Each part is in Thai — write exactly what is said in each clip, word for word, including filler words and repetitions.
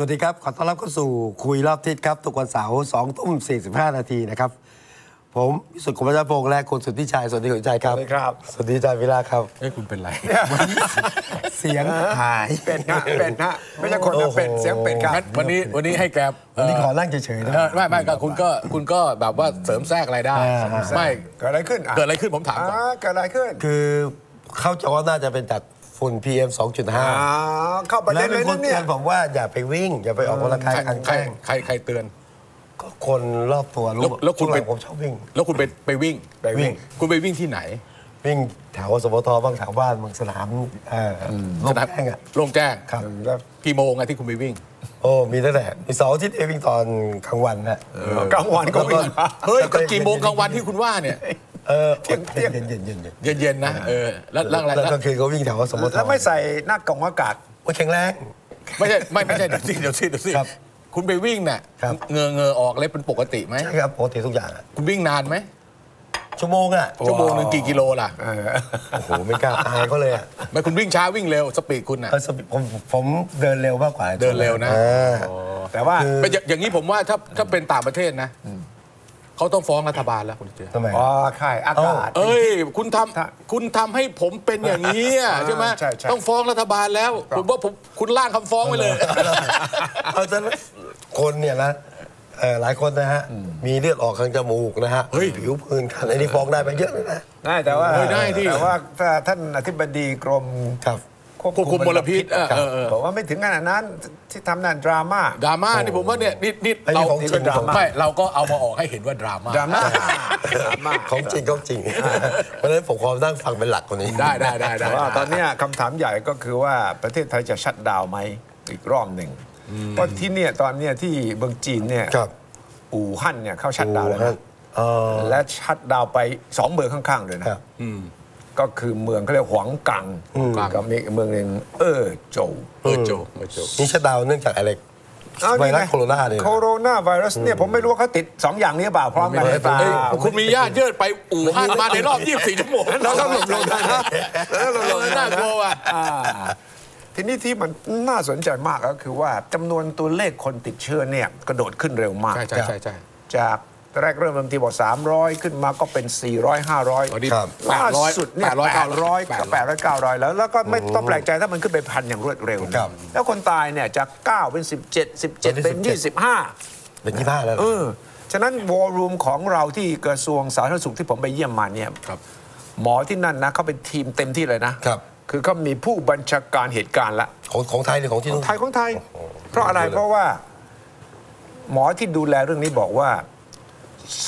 สวัสดีครับขอต้อนรับเข้าสู่คุยรอบทิศครับทุกวันเสาร์สองทุ่มสี่สิบห้านาทีนะครับผมพิสุทธิ์ กมลชาติพงษ์และคุณสุทธิชัยสวัสดีคุณชัยครับสวัสดีครับสวัสดีอาจารย์วิลาครับเอ้ยคุณเป็นไรเสียงหายเป็นนะเป็นนะไม่ใช่คนนะเป็นเสียงเป็นครับวันนี้วันนี้ให้แกวันนี้ขอนั่งเฉยๆนะไม่ไม่ก็คุณก็คุณก็แบบว่าเสริมแทรกอะไรได้ไม่เกิดอะไรขึ้นเกิดอะไรขึ้นผมถามก่อนเกิดอะไรขึ้นคือเข้าใจว่าน่าจะเป็นจากฝุ่น พี เอ็ม สองจุดห้า เข้าประเด็นเลยนี่เนี่ยผมว่าอย่าไปวิ่งอย่าไปออกกำลังกายกลางแจ้งใครใครเตือนก็คนรอบตัวรู้แล้วคุณไปผมชอบวิ่งแล้วคุณไปไปวิ่งไปวิ่งคุณไปวิ่งที่ไหนวิ่งแถวสปทบางแถวบ้านบางสนามโล่งแจ้งอะโล่งแจ้งครับแล้วกี่โมงอะที่คุณไปวิ่งโอ้มีตั้งแต่มีเสาร์อาทิตย์วิ่งตอนกลางวันนะกลางวันก็วิ่งเฮ้ยก็กี่โมงกลางวันที่คุณว่าเนี่ยเออเที่ยงเที่ยงเย็นเย็นเย็นเย็นเย็นนะเออแล้วร่างอะไรแล้วก็คือเขาวิ่งแถวสมมติแล้วไม่ใส่หน้ากล่องอากาศว่าแข็งแรงไม่ใช่ไม่ไม่ใช่เดี๋ยวสิเดี๋ยวสิเดี๋ยวสิคุณไปวิ่งเนี่ยเงอเงอออกเล็บเป็นปกติไหมใช่ครับปกติทุกอย่างคุณวิ่งนานไหมชั่วโมงอ่ะชั่วโมงหนึ่งกี่กิโลล่ะโอ้โหไม่กล้าตายเขาเลยอ่ะไม่คุณวิ่งช้าวิ่งเร็วสปีดคุณอ่ะผมผมเดินเร็วมากกว่าเดินเร็วนะแต่ว่าอย่างนี้ผมว่าถ้าถ้าเป็นต่างประเทศนะเขาต้องฟ้องรัฐบาลแล้วคุณเจอทำไมอ๋อใช่อากาศเอ้ยคุณทำคุณทำให้ผมเป็นอย่างนี้ใช่ไหมต้องฟ้องรัฐบาลแล้วผมว่าผมคุณล่างคำฟ้องไปเลยเอาแต่คนเนี่ยนะหลายคนนะฮะมีเลือดออกทางจมูกนะฮะผิวพื้นคันอันนี้ฟ้องได้ไปเยอะเลยนะได้แต่ว่าได้ที่แต่ว่าท่านอธิบดีกรมควบคุมมลพิษบอกว่าไม่ถึงขนาดนั้นที่ทำนั่นดราม่าดราม่านี่ผมว่าเนี่ยนิดนิดเราไม่เราก็เอามาออกให้เห็นว่าดราม่าดราม่าของจริงของจริงเพราะฉะนั้นผมขอตั้งฟังเป็นหลักคนนี้ได้ได้ได้แต่ว่าตอนนี้คำถามใหญ่ก็คือว่าประเทศไทยจะชัตดาวน์ไหมอีกรอบหนึ่งเพราะที่เนี่ยตอนเนี้ยที่เมืองจีนเนี่ยอู่ฮั่นเนี่ยเข้าชัตดาวน์แล้วและชัตดาวน์ไปสองเมืองข้างๆเลยนะก็คือเมืองเขาเรียกหวังกังกับเมืองหนึ่งเอ่อโจวเอ่อโจวนี่ชัตดาวน์เนื่องจากอะไรไวรัสโคโรนาเนี่ยโคโรนาไวรัสเนี่ยผมไม่รู้ว่าเขาติดสองอย่างนี้เปล่าพร้อมกันหรือเปล่าคุณมีญาติเยอะไปอู่ฮั่นมาในรอบยี่สิบสี่ชั่วโมงแล้วก็หลบลงได้แล้วก็หลบน่ากลัวอ่ะทีนี้ที่มันน่าสนใจมากก็คือว่าจำนวนตัวเลขคนติดเชื้อเนี่ยกระโดดขึ้นเร็วมากใช่ใช่ใช่จากแรกเริ่มเริ่มทีบอกสามร้อยขึ้นมาก็เป็นสี่ร้อย ห้าร้อยล่าสุดเนี่ยแปดร้อย เก้าร้อยแล้วแล้วก็ไม่ต้องแปลกใจถ้ามันขึ้นไปพันอย่างรวดเร็วแล้วคนตายเนี่ยจากเก้าเป็นสิบเจ็ด สิบเจ็ดเป็นยี่สิบห้าเป็นยี่สิบห้าแล้วเออฉะนั้นวอลลุ่มของเราที่กระทรวงสาธารณสุขที่ผมไปเยี่ยมมาเนี่ยหมอที่นั่นนะเขาเป็นทีมเต็มที่เลยนะคือเขามีผู้บัญชาการเหตุการณ์ละของของไทยหรือของที่ไทยของไทยเพราะอะไรเพราะว่าหมอที่ดูแลเรื่องนี้บอกว่า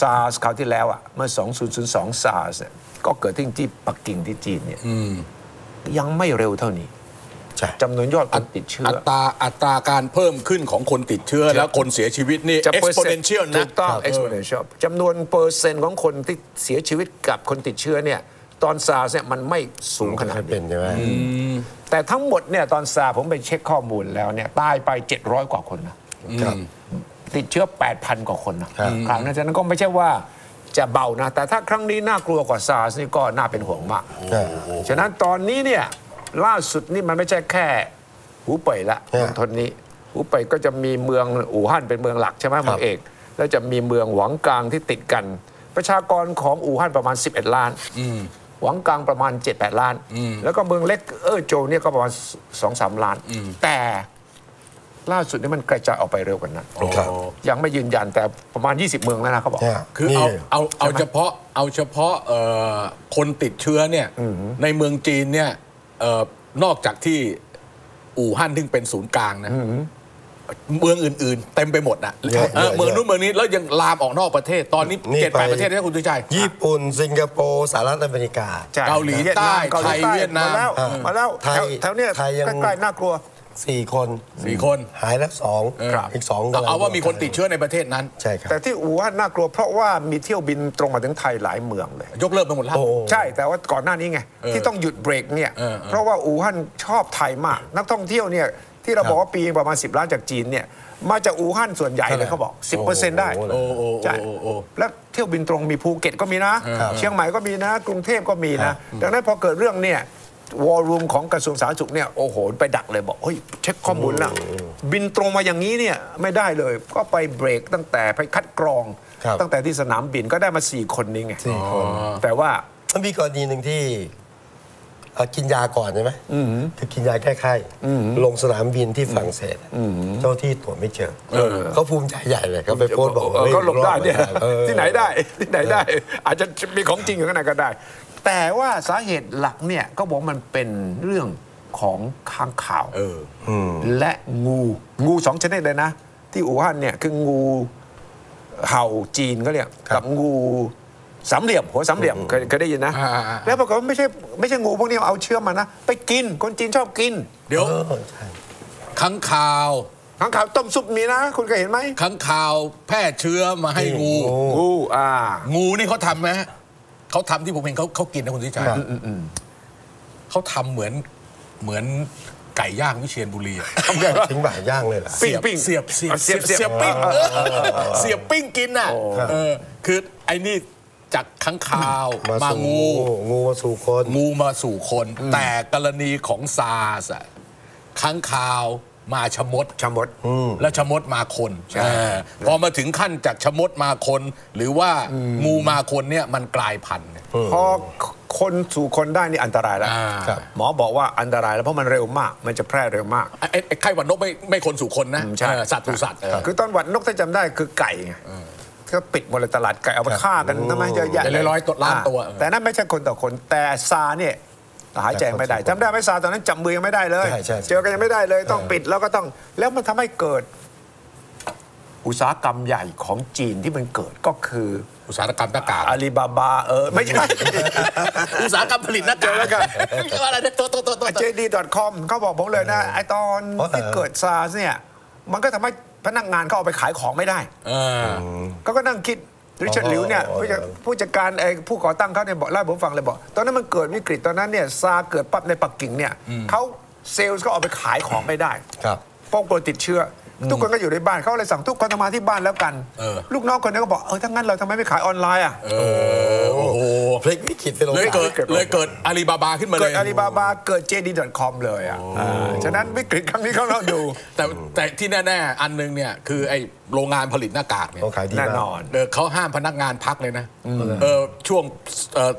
ซาร์สคราวที่แล้วอ่ะเมื่อสองพันสองซาร์สเนี่ยก็เกิดที่ที่ปักกิ่งที่จีนเนี่ยยังไม่เร็วเท่านี้จำนวนยอดคนติดเชื้ออัตราอัตราการเพิ่มขึ้นของคนติดเชื้อและคนเสียชีวิตนี่ exponential นะถูกต้อง exponential จำนวนเปอร์เซ็นต์ของคนที่เสียชีวิตกับคนติดเชื้อเนี่ยตอนซาร์สเนี่ยมันไม่สูงขนาดเป็นใช่ไหมแต่ทั้งหมดเนี่ยตอนซาร์ผมไปเช็คข้อมูลแล้วเนี่ยตายไปเจ็ดร้อยกว่าคนนะติดเชื้อ แปดพัน กว่าคนนะครับดังนั้นก็ไม่ใช่ว่าจะเบานะแต่ถ้าครั้งนี้น่ากลัวกว่าซาร์สนี่ก็น่าเป็นห่วงมากฉะนั้นตอนนี้เนี่ยล่าสุดนี่มันไม่ใช่แค่หูเป่ยละมณฑลนี้หูเป่ยก็จะมีเมืองอู่ฮั่นเป็นเมืองหลักใช่ไหมเมืองเอกแล้วจะมีเมืองหวังกลางที่ติดกันประชากรของอู่ฮั่นประมาณสิบเอ็ดล้านหวังกลางประมาณ เจ็ดแปด ล้านแล้วก็เมืองเล็กเอ่อโจวเนี่ยก็ประมาณ สองสาม ล้านแต่ล่าสุดนี่มันกระจายออกไปเร็วกว่านั้นยังไม่ยืนยันแต่ประมาณยี่สิบเมืองแล้วนะเขาบอกคือเอาเอาเอาเฉพาะเอาเฉพาะคนติดเชื้อเนี่ยในเมืองจีนเนี่ยนอกจากที่อู่ฮั่นที่เป็นศูนย์กลางนะเมืองอื่นๆเต็มไปหมดอ่ะเมืองนู้นเมืองนี้แล้วยังลามออกนอกประเทศตอนนี้เจ็ดแปดประเทศนะคุณตุ้ยชัยญี่ปุ่นสิงคโปร์สหรัฐอเมริกาเกาหลีใต้ไทยเวียดนามมาแล้วมาแล้วแถวเนี้ยใกล้ๆน่ากลัวสี่คนสี่คนหายแล้วสองอีกสองเอาว่ามีคนติดเชื้อในประเทศนั้นใช่ครับแต่ที่อู่ฮั่นน่ากลัวเพราะว่ามีเที่ยวบินตรงมาถึงไทยหลายเมืองเลยยกเลิกไปหมดแล้วใช่แต่ว่าก่อนหน้านี้ไงที่ต้องหยุดเบรกเนี่ยเพราะว่าอู่ฮั่นชอบไทยมากนักท่องเที่ยวเนี่ยที่เราบอกว่าปีประมาณสิบล้านจากจีนเนี่ยมาจากอู่ฮั่นส่วนใหญ่เลยเขาบอก สิบเปอร์เซ็นต์ ได้ใช่แล้วเที่ยวบินตรงมีภูเก็ตก็มีนะเชียงใหม่ก็มีนะกรุงเทพก็มีนะดังนั้นพอเกิดเรื่องเนี่ย วอลลุ่มของกระทรวงสาธารณสุขเนี่ยโอ้โหไปดักเลยบอกเฮ้ยเช็คข้อมูลนะบินตรงมาอย่างนี้เนี่ยไม่ได้เลยก็ไปเบรกตั้งแต่ไปคัดกรองตั้งแต่ที่สนามบินก็ได้มาสี่คนนี้ไงแต่ว่ามีกรณีหนึ่งที่กินยาก่อนใช่ไหมคือกินยาแก้ไข้ลงสนามบินที่ฝรั่งเศสเจ้าที่ตรวจไม่เจอเขาภูมิใจใหญ่เลยเขาไปโพสบอกว่าเขาหลบได้เนี่ยที่ไหนได้ที่ไหนได้อาจจะมีของจริงอยู่ข้างในก็ได้แต่ว่าสาเหตุหลักเนี่ยก็บอกมันเป็นเรื่องของค้างข่าวและงูงูสองชนิดเลยนะที่อู่ฮั่นเนี่ยคืองูเห่าจีนก็เรียกกับงูสามเหลี่ยมหัวสามเหลี่ยมเคยได้ยินนะแล้วปรากฏว่าไม่ใช่ไม่ใช่งูพวกนี้เอาเชื้อมานะไปกินคนจีนชอบกินเดี๋ยวค้างคาวค้างคาวต้มซุปมีนะคุณเคยเห็นไหมค้างคาวแพร่เชื้อมาให้งูงูอ่างูนี่เขาทำไหมเขาทำที่ผมเห็นเขาเขากินนะคุณทิชัยเขาทำเหมือนเหมือนไก่ย่างวิเชียรบุรีทำแบบถึงบ่ายย่างเลยล่ะเสียบปิ้งเสียบเสียบเสียบเสียบปิ้งเสียบปิ้งกินน่ะคือไอ้นี่จากค้างคาวมางูงูมาสู่คนงูมาสู่คนแต่กรณีของซาร์สค้างคาวมาชะมดชะมดและชะมดมาคนพอมาถึงขั้นจากชะมดมาคนหรือว่างูมาคนเนี่ยมันกลายพันธุ์พอคนสู่คนได้นี่อันตรายแล้วหมอบอกว่าอันตรายแล้วเพราะมันเร็วมากมันจะแพร่เร็วมากไข้หวัดนกไม่ไม่คนสู่คนนะสัตว์สู่สัตว์คือตอนหวัดนกถ้าจำได้คือไก่ก็ปิดบริษัทตลาดไก่เอาไปฆ่ากันทำไมเยอะแยะเลยร้อยตัวล้านตัวแต่นั่นไม่ใช่คนต่อคนแต่ซาเนี่ยหายใจไม่ได้จำได้ไหมซาตอนนั้นจับมือยังไม่ได้เลยเจอกันยังไม่ได้เลยต้องปิดแล้วก็ต้องแล้วมันทำให้เกิดอุตสาหกรรมใหญ่ของจีนที่มันเกิดก็คืออุตสาหกรรมหน้ากากอาลีบาบาเออไม่ใช่อุตสาหกรรมผลิตหน้ากากแล้วกันอะไรเนี่ยตัวตัวตัวตัว เจ ดี ดอท คอม เขาบอกผมเลยนะไอตอนที่เกิดซาเนี่ยมันก็ทำให้พนักงานเขาเอาไปขายของไม่ได้เขาก็นั่งคิดริชาร์ด หลิวเนี่ยผู้จัดการผู้ก่อตั้งเขาเนี่ยบอกเล่าผมฟังเลยบอกตอนนั้นมันเกิดวิกฤตตอนนั้นเนี่ยซาเกิดปั๊บในปักกิ่งเนี่ยเขาเซลล์ก็เอาไปขายของไม่ได้ป้องกันติดเชื้อทุกคนก็อยู่ในบ้านเขาเลยสั่งทุกคนทำมาที่บ้านแล้วกันลูกน้องคนนี้ก็บอกเออถ้างั้นเราทำไมไม่ขายออนไลน์อ่ะโอ้โหพลิกวิกฤตเลยเกิดเลยเกิดอาลีบาบาขึ้นมาเลยเกิดอาลีบาบาเกิด เจ ดี ดอท คอม เลยอ่ะฉะนั้นวิกฤตครั้งนี้เขาเราดูแต่แต่ที่แน่ๆอันนึงเนี่ยคือไอโรงงานผลิตหน้ากากเนี่ยแน่นอนเขาห้ามพนักงานพักเลยนะเออช่วง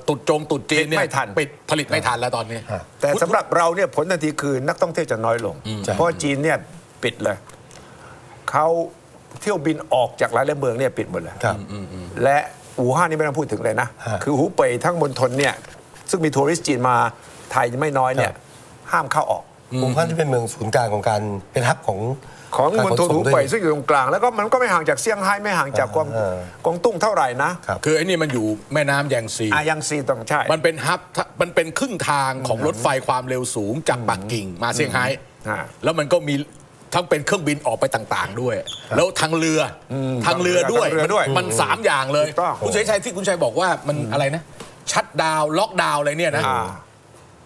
ตุดจงตุดจีนเนี่ยไม่ทันปิดผลิตไม่ทันแล้วตอนนี้แต่สำหรับเราเนี่ยผลทันทีคือนักท่องเที่ยวจะน้อยลงเพราะจีนเนี่ยปิดเลยเขาเที่ยวบินออกจากหลายเมืองเนี่ยปิดหมดเลยและอู่ฮั่นนี่ไม่ต้องพูดถึงเลยนะคือหูเป่ยทั้งมณฑลเนี่ยซึ่งมีทัวริสต์จีนมาไทยไม่น้อยเนี่ยห้ามเข้าออกอู่ฮั่นที่เป็นเมืองศูนย์กลางของการเป็นฮับของของมณฑลหูเป่ยซึ่งอยู่ตรงกลางแล้วก็มันก็ไม่ห่างจากเซี่ยงไฮ้ไม่ห่างจากกวางกวางตุ้งเท่าไหร่นะคือไอ้นี่มันอยู่แม่น้ำแยงซีอ่ะแยงซีต้องใช่มันเป็นฮับมันเป็นครึ่งทางของรถไฟความเร็วสูงจากปักกิ่งมาเซี่ยงไฮ้แล้วมันก็มีทั้งเป็นเครื่องบินออกไปต่างๆด้วยแล้วทางเรือทางเรือด้วยมันสามอย่างเลยคุณชัยชัยที่คุณชัยบอกว่ามันอะไรนะชัตดาวน์ล็อกดาวน์อะไรเนี่ยนะ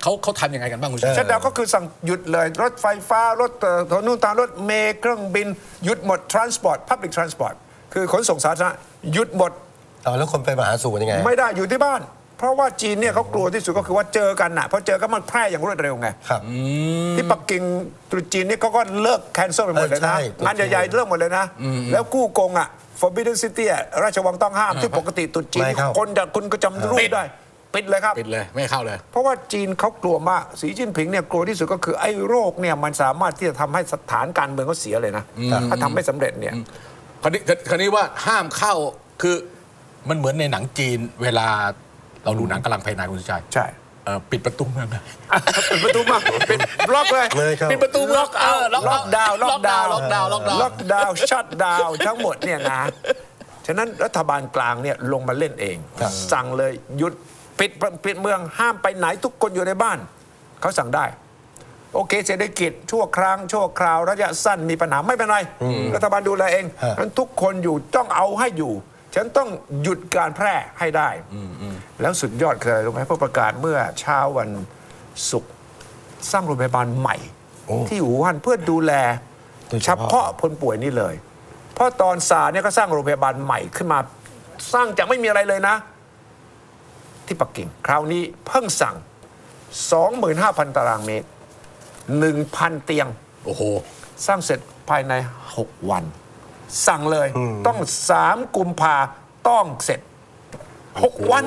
เขาเขาทำยังไงกันบ้างคุณชัยชัตดาวน์ก็คือสั่งหยุดเลยรถไฟฟ้ารถถนนต่างรถเมล์เครื่องบินหยุดหมด transport public transport คือขนส่งสาธารณะหยุดหมดแล้วคนไปมหาสู่ยังไงไม่ได้อยู่ที่บ้านเพราะว่าจีนเนี่ยเขากลัวที่สุดก็คือว่าเจอกันน่ะเพราะเจอก็มันแพร่อย่างรวดเร็วไงที่ปักกิ่งตรุษจีนเนี่ยเขาก็เลิกแคนเซิลไปหมดเลยนะงานใหญ่ๆเลิกหมดเลยนะแล้วกู้กงอ่ะ Forbidden City ราชวังต้องห้ามที่ปกติตรุษจีนคนจากคุณก็จำรูปได้ปิดเลยครับปิดเลยไม่เข้าเลยเพราะว่าจีนเขากลัวมากสีจิ้นผิงเนี่ยกลัวที่สุดก็คือไอ้โรคเนี่ยมันสามารถที่จะทำให้สถานการเมืองเขาเสียเลยนะถ้าทำไม่สำเร็จเนี่ยคราวนี้คราวนี้ว่าห้ามเข้าคือมันเหมือนในหนังจีนเวลาเราดูหนังกำลังภายในคุณชัยใช่ปิดประตูเมืองปิดประตูเมืองปิดล็อกเลยปิดประตูล็อกเอาล็อกดาวล็อกดาวล็อกดาวล็อกดาวชัตดาวทั้งหมดเนี่ยนะฉะนั้นรัฐบาลกลางเนี่ยลงมาเล่นเองสั่งเลยหยุดปิดปิดเมืองห้ามไปไหนทุกคนอยู่ในบ้านเขาสั่งได้โอเคเศรษฐกิจชั่วครั้งชั่วคราวระยะสั้นมีปัญหาไม่เป็นไรรัฐบาลดูแลเองนั้นทุกคนอยู่ต้องเอาให้อยู่ฉันต้องหยุดการแพร่ให้ได้แล้วสุดยอดคืออะไรรู้ไหมผู้ประกาศเมื่อเช้าวันศุกร์สร้างโรงพยาบาลใหม่ที่อู่ฮั่นเพื่อดูแลเฉพาะคนป่วยนี่เลยเพราะตอนซาเนี่ยก็สร้างโรงพยาบาลใหม่ขึ้นมาสร้างจากไม่มีอะไรเลยนะที่ปักกิ่งคราวนี้เพิ่งสั่ง สองหมื่นห้าพัน ตารางเมตร หนึ่งพัน เตียงโอ้โหสร้างเสร็จภายในหกวันสั่งเลยต้องสามกุมภาต้องเสร็จหกวัน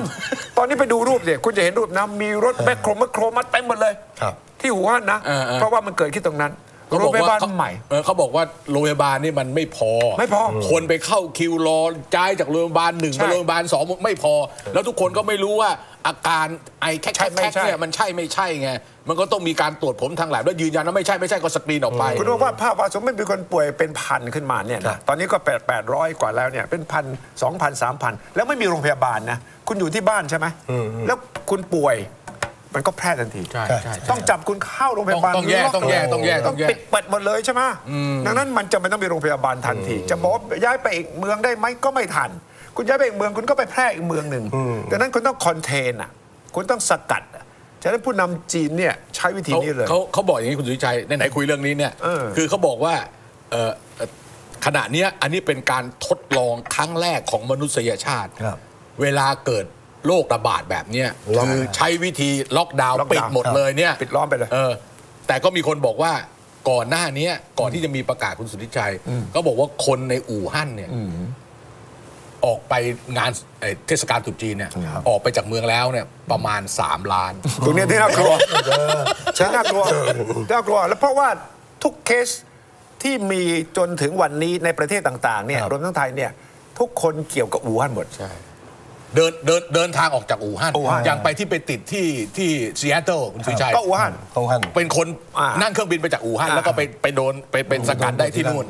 ตอนนี้ไปดูรูปเดี๋ยวคุณจะเห็นรูปนะมีรถแมคโครแมคโครมาเต็มหมดเลยที่หัวหันนะเพราะว่ามันเกิดขึ้นตรงนั้นโรงพยาบาลใหม่เขาบอกว่าโรงพยาบาลนี่มันไม่พอไม่พอคนไปเข้าคิวรอจ่ายจากโรงพยาบาลหนึ่งไปโรงพยาบาลสองไม่พอแล้วทุกคนก็ไม่รู้ว่าอาการไอแค่แค่เนี่ยมันใช่ไม่ใช่ไงมันก็ต้องมีการตรวจผมทางแลบแล้วยืนยันว่าไม่ใช่ไม่ใช่ก็สกรีนออกไปคุณว่าภาพว่าสมมติมีคนป่วยเป็นพันขึ้นมาเนี่ยตอนนี้ก็แปดร้อยกว่าแล้วเนี่ยเป็นพันสองพันสามพันแล้วไม่มีโรงพยาบาลนะคุณอยู่ที่บ้านใช่ไหมแล้วคุณป่วยมันก็แพร่ทันทีต้องจับคุณเข้าโรงพยาบาลต้องแยกต้องแยกต้องแยกต้องปิดเปิดหมดเลยใช่ไหมดังนั้นมันจะไม่ต้องมีโรงพยาบาลทันทีจะบอกย้ายไปอีกเมืองได้ไหมก็ไม่ทันคุณย้ายไปอีกเมืองคุณก็ไปแพร่อีกเมืองหนึ่งดังนั้นคุณต้องคอนเทนอ่ะคุณต้องสกัดฉะนั้นผู้นำจีนเนี่ยใช้วิธีนี้เลยเขาเขาบอกอย่างนี้คุณสุวิชัยไหนๆคุยเรื่องนี้เนี่ยคือเขาบอกว่าขณะนี้อันนี้เป็นการทดลองครั้งแรกของมนุษยชาติเวลาเกิดโรคระบาดแบบนี้คือใช้วิธีล็อกดาวน์ปิดหมดเลยเนี่ยปิดล้อมไปเลยเออแต่ก็มีคนบอกว่าก่อนหน้านี้ก่อนที่จะมีประกาศคุณสุทธิชัยก็บอกว่าคนในอู่ฮั่นเนี่ยออกไปงานเทศกาลตรุษจีนเนี่ยออกไปจากเมืองแล้วเนี่ยประมาณสามล้านตรงนี้ที่น่ากลัวฉันน่ากลัวน่ากลัวแล้วเพราะว่าทุกเคสที่มีจนถึงวันนี้ในประเทศต่างๆเนี่ยรวมทั้งไทยเนี่ยทุกคนเกี่ยวกับอู่ฮั่นหมดใช่เดินเดินเดินทางออกจากอู่ฮั่นอย่างไปที่ไปติดที่ที่ซีแอตเทิลคุณสุวิชัยก็อู่ฮั่นอู่ฮั่นเป็นคนนั่งเครื่องบินไปจากอู่ฮั่นแล้วก็ไปไปโดนไปเป็นสกัดได้ที่นู่น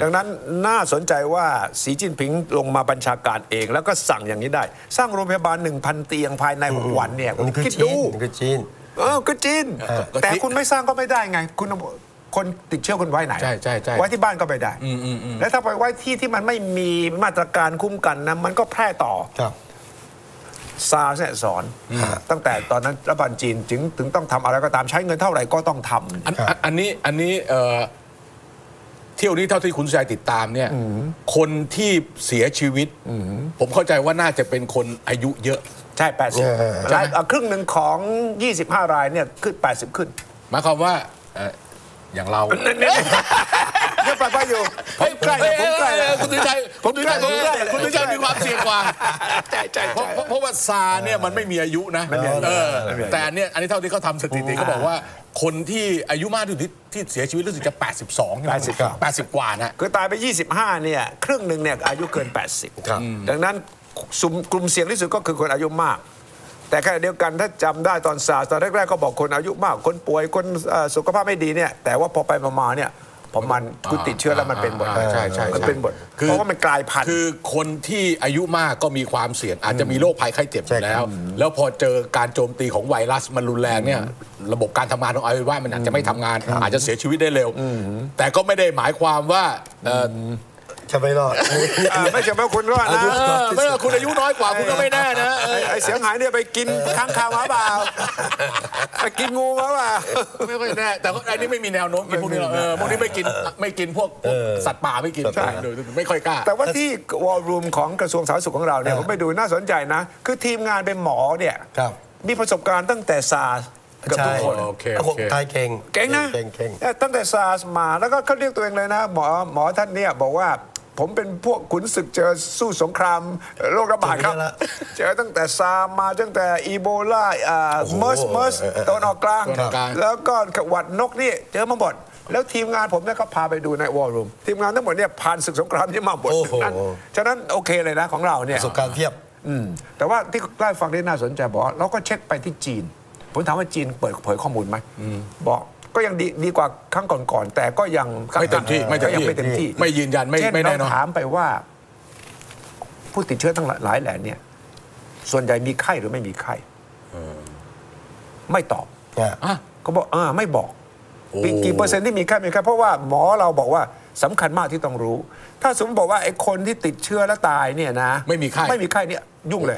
ดังนั้นน่าสนใจว่าสีจิ้นผิงลงมาบัญชาการเองแล้วก็สั่งอย่างนี้ได้สร้างโรงพยาบาล หนึ่งพัน เตียงภายในหกวันเนี่ยคุณคิดดูก็จีนเออก็จีนแต่คุณไม่สร้างก็ไม่ได้ไงคุณคนติดเชื้อคนไว้ไหนไว้ที่บ้านก็ไปได้แล้วถ้าไปไว้ที่ที่มันไม่มีมาตรการคุ้มกันนะมันก็แพร่ต่อซาแสสอนตั้งแต่ตอนนั้นรัฐบาลจีนจึงถึงต้องทำอะไรก็ตามใช้เงินเท่าไหร่ก็ต้องทำอันนี้อันนี้เที่ยวนี้เท่าที่คุณชายติดตามเนี่ยคนที่เสียชีวิตผมเข้าใจว่าน่าจะเป็นคนอายุเยอะใช่แปดสิบครึ่งหนึ่งของยี่สิบห้ารายเนี่ยขึ้นแปดสิบขึ้นหมายความว่าอย่างเราเนี่ยปลาปลาอยู่ผมใกล้ผมใกล้คุณตุ้ยใจผมตุ้ยใจผมใกล้คุณตุ้ยใจมีความเสี่ยงกว่าใช่ใช่เพราะเพราะว่าซาเนี่ยมันไม่มีอายุนะแต่เนี่ยอันนี้เท่าที่เขาทำสถิติเขาบอกว่าคนที่อายุมากที่ที่เสียชีวิตรู้สึกจะแปดสิบสองเนี่ยแปดสิบกว่านะคือตายไปยี่สิบห้าเนี่ยครึ่งหนึ่งเนี่ยอายุเกินแปดสิบดังนั้นกลุ่มเสี่ยงที่สุดก็คือคนอายุมากแต่ขณะเดียวกันถ้าจำได้ตอนซาร์ตอนแรกๆก็บอกคนอายุมากคนป่วยคนสุขภาพไม่ดีเนี่ยแต่ว่าพอไปมาเนี่ยพอมันคุณติดเชื้อแล้วมันเป็นหมดใช่ใช่มันเป็นหมดเพราะว่ามันกลายพันธุ์คือคนที่อายุมากก็มีความเสี่ยงอาจจะมีโรคภัยไข้เจ็บอยู่แล้วแล้วพอเจอการโจมตีของไวรัสมันรุนแรงเนี่ยระบบการทำงานของอวัยวะมันอาจจะไม่ทำงานอาจจะเสียชีวิตได้เร็วแต่ก็ไม่ได้หมายความว่าจะไม่รอดไม่ใช่เพราะคุณรอดนะไม่ว่าคุณอายุน้อยกว่าคุณก็ไม่แน่นะไอเสียงหายเนี่ยไปกินค้างคาวมาเปล่าไปกินงูมาเปล่าไม่ค่อยแน่แต่ไอ้นี่ไม่มีแนวโน้มกินพวกนี้เออพวกนี้ไม่กินไม่กินพวกสัตว์ป่าไม่กินใช่ไม่ค่อยกล้าแต่ว่าที่วอลลุ่มของกระทรวงสาธารณสุขของเราเนี่ยผมไปดูน่าสนใจนะคือทีมงานเป็นหมอเนี่ยมีประสบการณ์ตั้งแต่ซาร์กับทุกคนตายเก่งเก่งนะตั้งแต่ซาร์มาแล้วก็เขาเรียกตัวเองเลยนะหมอหมอท่านเนี่ยบอกว่าผมเป็นพวกขุนศึกเจอสู้สงครามโรคระบาดครับเจอตั้งแต่ซาร์มาตั้งแต่อีโบลาเมอร์สเมอร์สตอนออกกลางแล้วก็หวัดนกนี่เจอมาหมดแล้วทีมงานผมเนี่ยก็พาไปดูในวอลลุ่มทีมงานทั้งหมดเนี่ยผ่านศึกสงครามที่มาหมดนั้นฉะนั้นโอเคเลยนะของเราเนี่ยประสบการณ์เทียบแต่ว่าที่ใกล้ฟังได้น่าสนใจบอกเราก็เช็คไปที่จีนผมถามว่าจีนเปิดเผยข้อมูลไหมบอกก็ยังดีดีกว่าครั้งก่อนๆแต่ก็ยังไม่เต็มที่ไม่เต็มที่ไม่เต็มที่ไม่ยืนยันไม่ไม่แน่นอนถามไปว่าผู้ติดเชื้อทั้งหลายแหล่เนี่ยส่วนใหญ่มีไข้หรือไม่มีไข้ไม่ตอบก็บอกอ่าไม่บอกกี่เปอร์เซ็นต์ที่มีไข้มีไข้เพราะว่าหมอเราบอกว่าสำคัญมากที่ต้องรู้ถ้าสมมติบอกว่าไอ้คนที่ติดเชื้อแล้วตายเนี่ยนะไม่มีไข้ไม่มีไข้เนี่ย ยุ่งเลย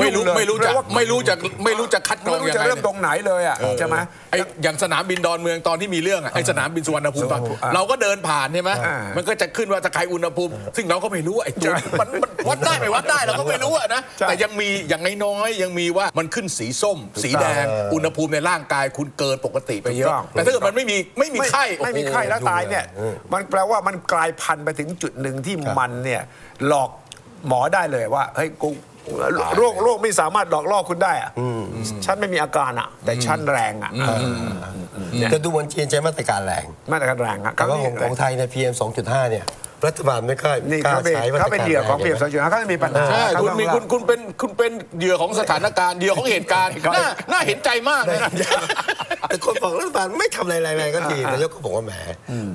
ไม่รู้ไม่รู้จะไม่รู้จะไม่รู้จะคัดกรองยังไงไม่รู้จะเริ่มตรงไหนเลยอ่ะใช่ไหมไออย่างสนามบินดอนเมืองตอนที่มีเรื่องไอสนามบินสุวรรณภูมิเราก็เดินผ่านใช่ไหมมันก็จะขึ้นว่าจะใครอุณหภูมิซึ่งเราก็ไม่รู้ไอจุดมันวัดได้ไม่วัดได้เราก็ไม่รู้นะแต่ยังมีอย่างน้อยยังมีว่ามันขึ้นสีส้มสีแดงอุณหภูมิในร่างกายคุณเกินปกติไปเยอะแต่ถ้าเกิดมันไม่มีไม่มีไข้ไม่มีไข้แล้วตายเนี่ยมันแปลว่ามันกลายพันธุ์ไปถึงจุดหนึ่งที่มันเนี่ยหลอกหมอได้เลยว่าเฮ้ยกูโรคโรคไม่สามารถหลอกล่อคุณได้อะฉันไม่มีอาการอะแต่ฉันแรงอะจะดูเหมือนจีนใช้มาตรการแรงมาตรการแรงครับแต่ว่าของไทยใน พี เอ็ม สองจุดห้า เนี่ยรัฐบาลไม่ค่อยกล้าใช้เขาเป็นเหยื่อของเปรียบเสมือนเขาจะมีปัญหาคุณมีคุณคุณเป็นคุณเป็นเหยื่อของสถานการณ์เหยื่อของเหตุการณ์น่าเห็นใจมากเลยแต่คนบอกรัฐบาลไม่ทำอะไรๆก็ดีนายกก็บอกว่าแหม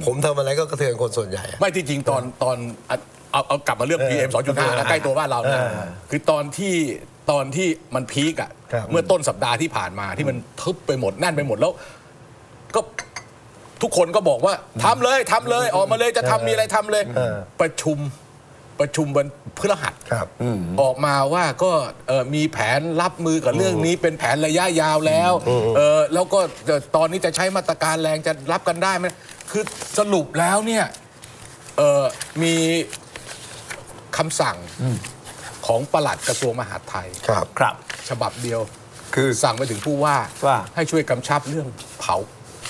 ผมทำอะไรก็กระเทือนคนส่วนใหญ่ไม่ที่จริงตอนตอนเอาเอากลับมาเรื่อง พี เอ็ม สองจุดห้า นะใกล้ตัวบ้านเรานะคือตอนที่ตอนที่มันพีกอ่ะเมื่อต้นสัปดาห์ที่ผ่านมาที่มันทึบไปหมดแน่นไปหมดแล้วก็ทุกคนก็บอกว่าทำเลยทำเลยออกมาเลยจะทำมีอะไรทำเลยประชุมประชุมวันพฤหัสออกมาว่าก็มีแผนรับมือกับเรื่องนี้เป็นแผนระยะยาวแล้วแล้วก็ตอนนี้จะใช้มาตรการแรงจะรับกันได้ไหมคือสรุปแล้วเนี่ยมีคำสั่งของปลัดกระทรวงมหาดไทยครับครับฉบับเดียวคือสั่งไปถึงผู้ว่าว่าให้ช่วยกำชับเรื่องเผา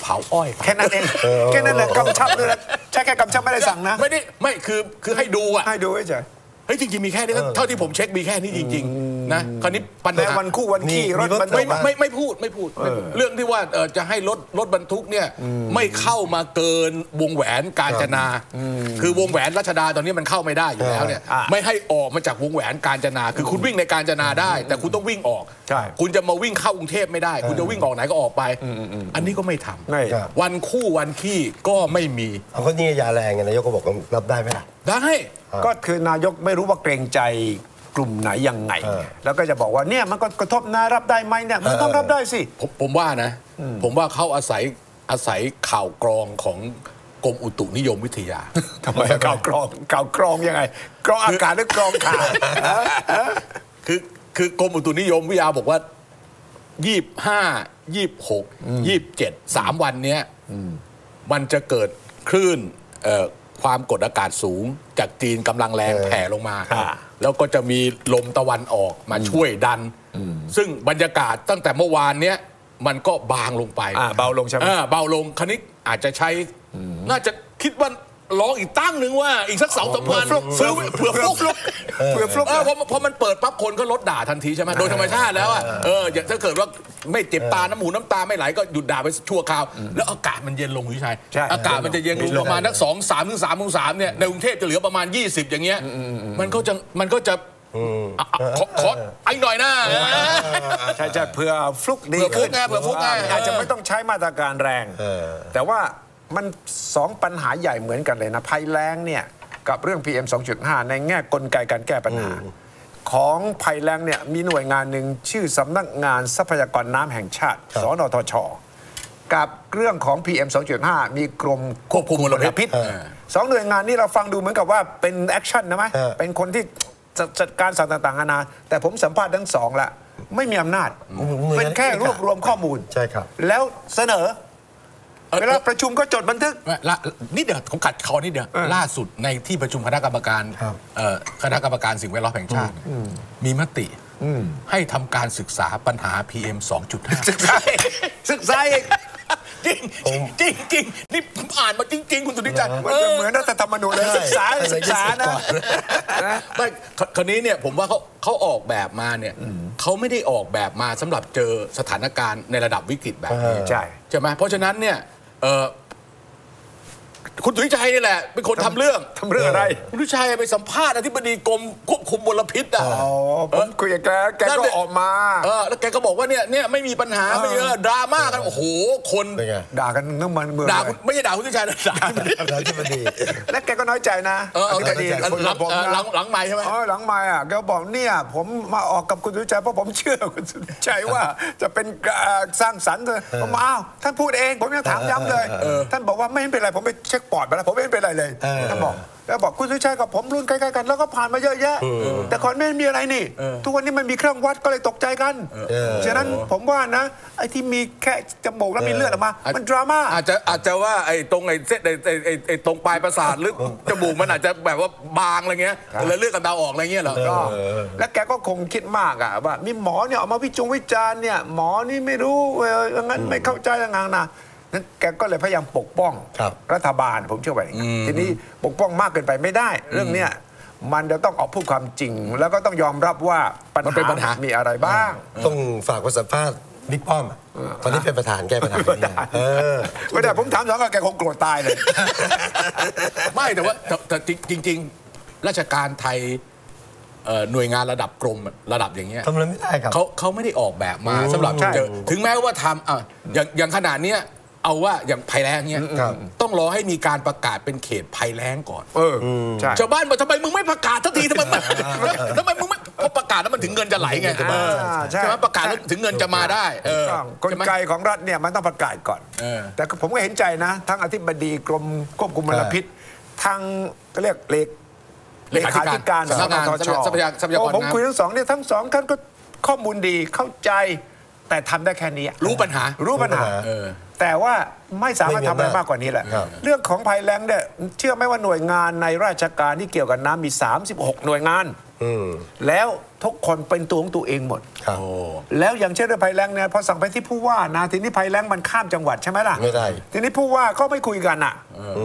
เผาอ้อยแค่นั้นเองแค่นั้นเลยกำชับเลยนะใช่แค่กำชับไม่ได้สั่งนะไม่ได้ไม่คือคือให้ดูอ่ะให้ดูให้เฉยเฮ้ยจริงๆมีแค่นี้เท่าที่ผมเช็คมีแค่นี้จริงๆนะคราวนี้ปัญหาวันคู่วันขี้รถมันไม่ไม่ไม่พูดไม่พูดเรื่องที่ว่าจะให้รถรถบรรทุกเนี่ยไม่เข้ามาเกินวงแหวนกาญจนาคือวงแหวนรัชดาตอนนี้มันเข้าไม่ได้อยู่แล้วเนี่ยไม่ให้ออกมาจากวงแหวนกาญจนาคือคุณวิ่งในกาญจนาได้แต่คุณต้องวิ่งออกคุณจะมาวิ่งเข้ากรุงเทพไม่ได้คุณจะวิ่งออกไหนก็ออกไปอันนี้ก็ไม่ทำวันคู่วันขี้ก็ไม่มีเขาก็นี่ยาแรงไงนายกก็บอกรับได้ไหมล่ะได้ก็คือนายกไม่รู้ว่าเกรงใจกลุ่มไหนยังไงแล้วก็จะบอกว่าเนี่ยมันก็กระทบนะรับได้ไหมเนี่ยมันต้องรับได้สิผมว่านะผมว่าเขาอาศัยอาศัยข่าวกรองของกรมอุตุนิยมวิทยาทำไมข่าวกรองข่าวกรองยังไงกรองอากาศหรือกรองข่าวคือคือกรมอุตุนิยมวิทยาบอกว่ายี่สิบห้ายี่สิบหกยี่สิบเจ็ดสามวันเนี้ยมันจะเกิดคลื่นความกดอากาศสูงจากจีนกำลังแรงแผ่ลงมาแล้วก็จะมีลมตะวันออกมาช่วยดันซึ่งบรรยากาศตั้งแต่เมื่อวานเนี้ยมันก็บางลงไปเบาลงใช่ไหมเบาลงคณิกอาจจะใช้น่าจะคิดว่าร้องอีกตั้งหนึ่งว่าอีกสักสองสามวันซื้อเผื่อฟลุกเผื่อฟลุกเพราะเพราะมันเปิดปั๊บคนก็ลดด่าทันทีใช่ไหมโดยธรรมชาติแล้วเอออย่างถ้าเกิดว่าไม่เจ็บตาน้ำหูน้ำตาไม่ไหลก็หยุดด่าไปชั่วคราวแล้วอากาศมันเย็นลงพี่ชัยอากาศมันจะเย็นลงประมาณนักสองสามถึงสามองศาเนี่ยในกรุงเทพจะเหลือประมาณยี่สิบอย่างเงี้ยมันก็จะมันก็จะขอไอ้หน่อยนะใช่ใช่เผื่อฟลุกดีขึ้นเผื่อฟลุกอาจจะไม่ต้องใช้มาตรการแรงแต่ว่ามันสองปัญหาใหญ่เหมือนกันเลยนะภัยแล้งเนี่ยกับเรื่อง พี เอ็ม สองจุดห้า ในแง่กลไกการแก้ปัญหาของภัยแล้งเนี่ยมีหน่วยงานหนึ่งชื่อสำนักงานทรัพยากรน้ำแห่งชาติสนทชกับเรื่องของ พี เอ็ม สองจุดห้า มีกรมควบคุมมลพิษสองหน่วยงานนี้เราฟังดูเหมือนกับว่าเป็นแอคชั่นนะไหมเป็นคนที่จัดการสารต่างๆนานาแต่ผมสัมภาษณ์ทั้งสองละไม่มีอำนาจเป็นแค่รวบรวมข้อมูลใช่ครับแล้วเสนอเวลาประชุมก็จดบันทึกนี่เดี๋ยวผมขัดคอนี่เดี๋ยวล่าสุดในที่ประชุมคณะกรรมการคณะกรรมการสิ่งแวดล้อมแห่งชาติมีมติให้ทำการศึกษาปัญหา พี เอ็ม สองจุดห้า ศึกษาศึกษาเองจริงจริงจริงนี่ผมอ่านมาจริงๆคุณสุนิจันทร์มันจะเหมือนรัฐธรรมนูญเลยศึกษาศึกษานะแต่คราวนี้เนี่ยผมว่าเขาเขาออกแบบมาเนี่ยเขาไม่ได้ออกแบบมาสำหรับเจอสถานการณ์ในระดับวิกฤตแบบนี้ใช่ใช่ไหมเพราะฉะนั้นเนี่ยคุณสุริชัยนี่แหละเป็นคนทำเรื่องทำเรื่องอะไรคุณสุริชัยไปสัมภาษณ์อธิบดีกรมควบคุมมลพิษอ่ะผมคุยกับแกแกก็ออกมาเออแล้วแกก็บอกว่าเนี่ยเนี่ยไม่มีปัญหาไม่เยอะดราม่ากันโอ้โหคนด่ากันทั้งมันเมืองด่าไม่ใช่ด่าคุณสุริชัยด่าอธิบดีแล้วแกก็น้อยใจนะอธิบดีหลังหลังหลังไม้ใช่ไหมอ๋อหลังไม้อ่ะแกบอกเนี่ยผมมาออกกับคุณสุริชัยเพราะผมเชื่อคุณสุริชัยว่าจะเป็นสร้างสรรค์เลยผมอ้าวท่านพูดเองผมยังถามย้ำเลยท่านบอกว่าไม่เป็นไรผมไปเช็ค ปอดไปแล้วผมไม่เป็นไรเลยก็บอกก็บอกคุณสุชัยกับผมรุ่นใกล้ๆกันแล้วก็ผ่านมาเยอะแยะแต่ก่อนไม่มีอะไรนี่ทุกวันนี้มันมีเครื่องวัดก็เลยตกใจกันฉะนั้นผมว่านะไอ้ที่มีแค่จมูกแล้วมีเลือดออกมามันดราม่าอาจจะอาจจะว่าไอ้ตรงไอ้เส้นไอ้ไอ้ตรงปลายประสาทหรือจมูกมันอาจจะแบบว่าบางอะไรเงี้ยเลยเลือดกันดาวออกอะไรเงี้ยเหรอแล้วแกก็คงคิดมากอ่ะว่ามีหมอเนี่ยออกมาวิจงวิจารณ์เนี่ยหมอนี่ไม่รู้อย่างนั้นไม่เข้าใจอย่างนั้นนะแกก็เลยพยายามปกป้องรัฐบาลผมเชื่อว่าอย่างนี้ทีนี้ปกป้องมากเกินไปไม่ได้เรื่องเนี้ยมันจะต้องออกพูดความจริงแล้วก็ต้องยอมรับว่าปัญหาเป็นปัญหามีอะไรบ้างต้องฝากความสัมพันธ์บิ๊กป้อมตอนนี้เป็นประธานแก้ปัญหาไม่ได้ผมถามสองคนแกคงโกรธตายเลยไม่แต่ว่าจริงๆราชการไทยหน่วยงานระดับกรมระดับอย่างเงี้ยทำอะไรไม่ได้ครับเขาเขาไม่ได้ออกแบบมาสำหรับเจอถึงแม้ว่าทำอ่ะอย่างขนาดเนี้ยเอาว่าอย่างภัยแล้งเนี่ยต้องรอให้มีการประกาศเป็นเขตภัยแล้งก่อนเออชาวบ้านบอกทำไมมึงไม่ประกาศทันทีทำไมทำไมมึงไม่พอประกาศแล้วมันถึงเงินจะไหลไงใช่ไหมประกาศแล้วถึงเงินจะมาได้กลไกของรัฐเนี่ยมันต้องประกาศก่อนแต่ผมก็เห็นใจนะทั้งอธิบดีกรมควบคุมมลพิษทั้งก็เรียกเลขเลขาธิการสำนักงานทรัพยากรผมคุยทั้งสองเนี่ยทั้งสองท่านก็ข้อมูลดีเข้าใจแต่ทำได้แค่นี้รู้ปัญหารู้ปัญหาแต่ว่าไม่สามารถทำอะไรมากกว่านี้แหละเรื่องของภัยแล้งเนี่ยเชื่อไหมว่าหน่วยงานในราชการที่เกี่ยวกับน้ำมีสามสิบหกหน่วยงานแล้วทุกคนเป็นตัวของตัวเองหมดแล้วอย่างเช่นเรื่องภัยแล้งเนี่ยพอสั่งไปที่ผู้ว่านะทีนี้ภัยแล้งมันข้ามจังหวัดใช่ไหมล่ะไม่ได้ทีนี้ผู้ว่าก็ไม่คุยกันอ่ะ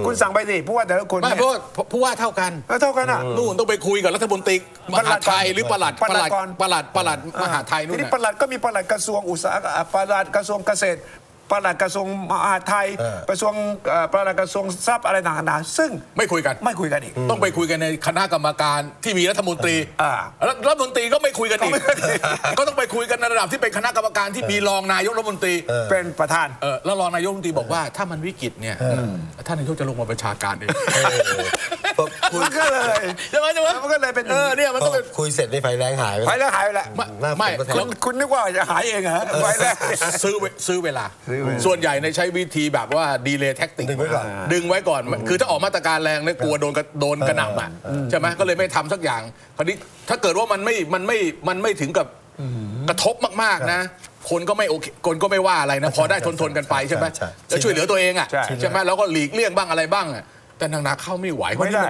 คุณสั่งไปสิผู้ว่าแต่ละคนไม่เพราะผู้ว่าเท่ากันเท่ากันอ่ะนู่นต้องไปคุยกับรัฐมนตรีมหาไทยหรือปลัดปลัดปลัดปลัดมหาไทยนู่นทีนี้ปลัดก็มีปลัดกระทรวงอุตสาหกรรมปลัดกระทรวงเกษตรปลัดกระทรวงมหาดไทยกระทรวงปลัดกระทรวงทรัพย์อะไรต่างๆซึ่งไม่คุยกันไม่คุยกันอีกต้องไปคุยกันในคณะกรรมการที่มีรัฐมนตรีรัฐมนตรีก็ไม่คุยกันอีกก็ต้องไปคุยกันในระดับที่เป็นคณะกรรมการที่มีรองนายกรัฐมนตรีเป็นประธานแล้วรองนายกรัฐมนตรีบอกว่าถ้ามันวิกฤตเนี่ยท่านนายกจะลงมาประชาการเองมันก็เลยใช่ไหมใช่ไหมมันก็เลยเป็นเออเนี่ยมันต้องคุยเสร็จในไฟแรงหายไฟแรงหายไปแล้วไม่คุณนึกว่าจะหายเองเหรอไฟแรงซื้อซื้อเวลาส่วนใหญ่ในใช้วิธีแบบว่าดีเลย์แท็กติกดึงไว้ก่อนดึงไว้ก่อนคือถ้าออกมาตรการแรงเนี่ยกลัวโดนโดนกระหน่ำอ่ะใช่ไหมก็เลยไม่ทำสักอย่างคราวนี้ถ้าเกิดว่ามันไม่มันไม่มันไม่ถึงกับกระทบมากๆนะคนก็ไม่โอเคคนก็ไม่ว่าอะไรนะพอได้ทนทนกันไปใช่ไหมแล้วช่วยเหลือตัวเองอ่ะใช่ไหมแล้วก็หลีกเลี่ยงบ้างอะไรบ้างแต่นางนาเข้าไม่ไหวไม่ได้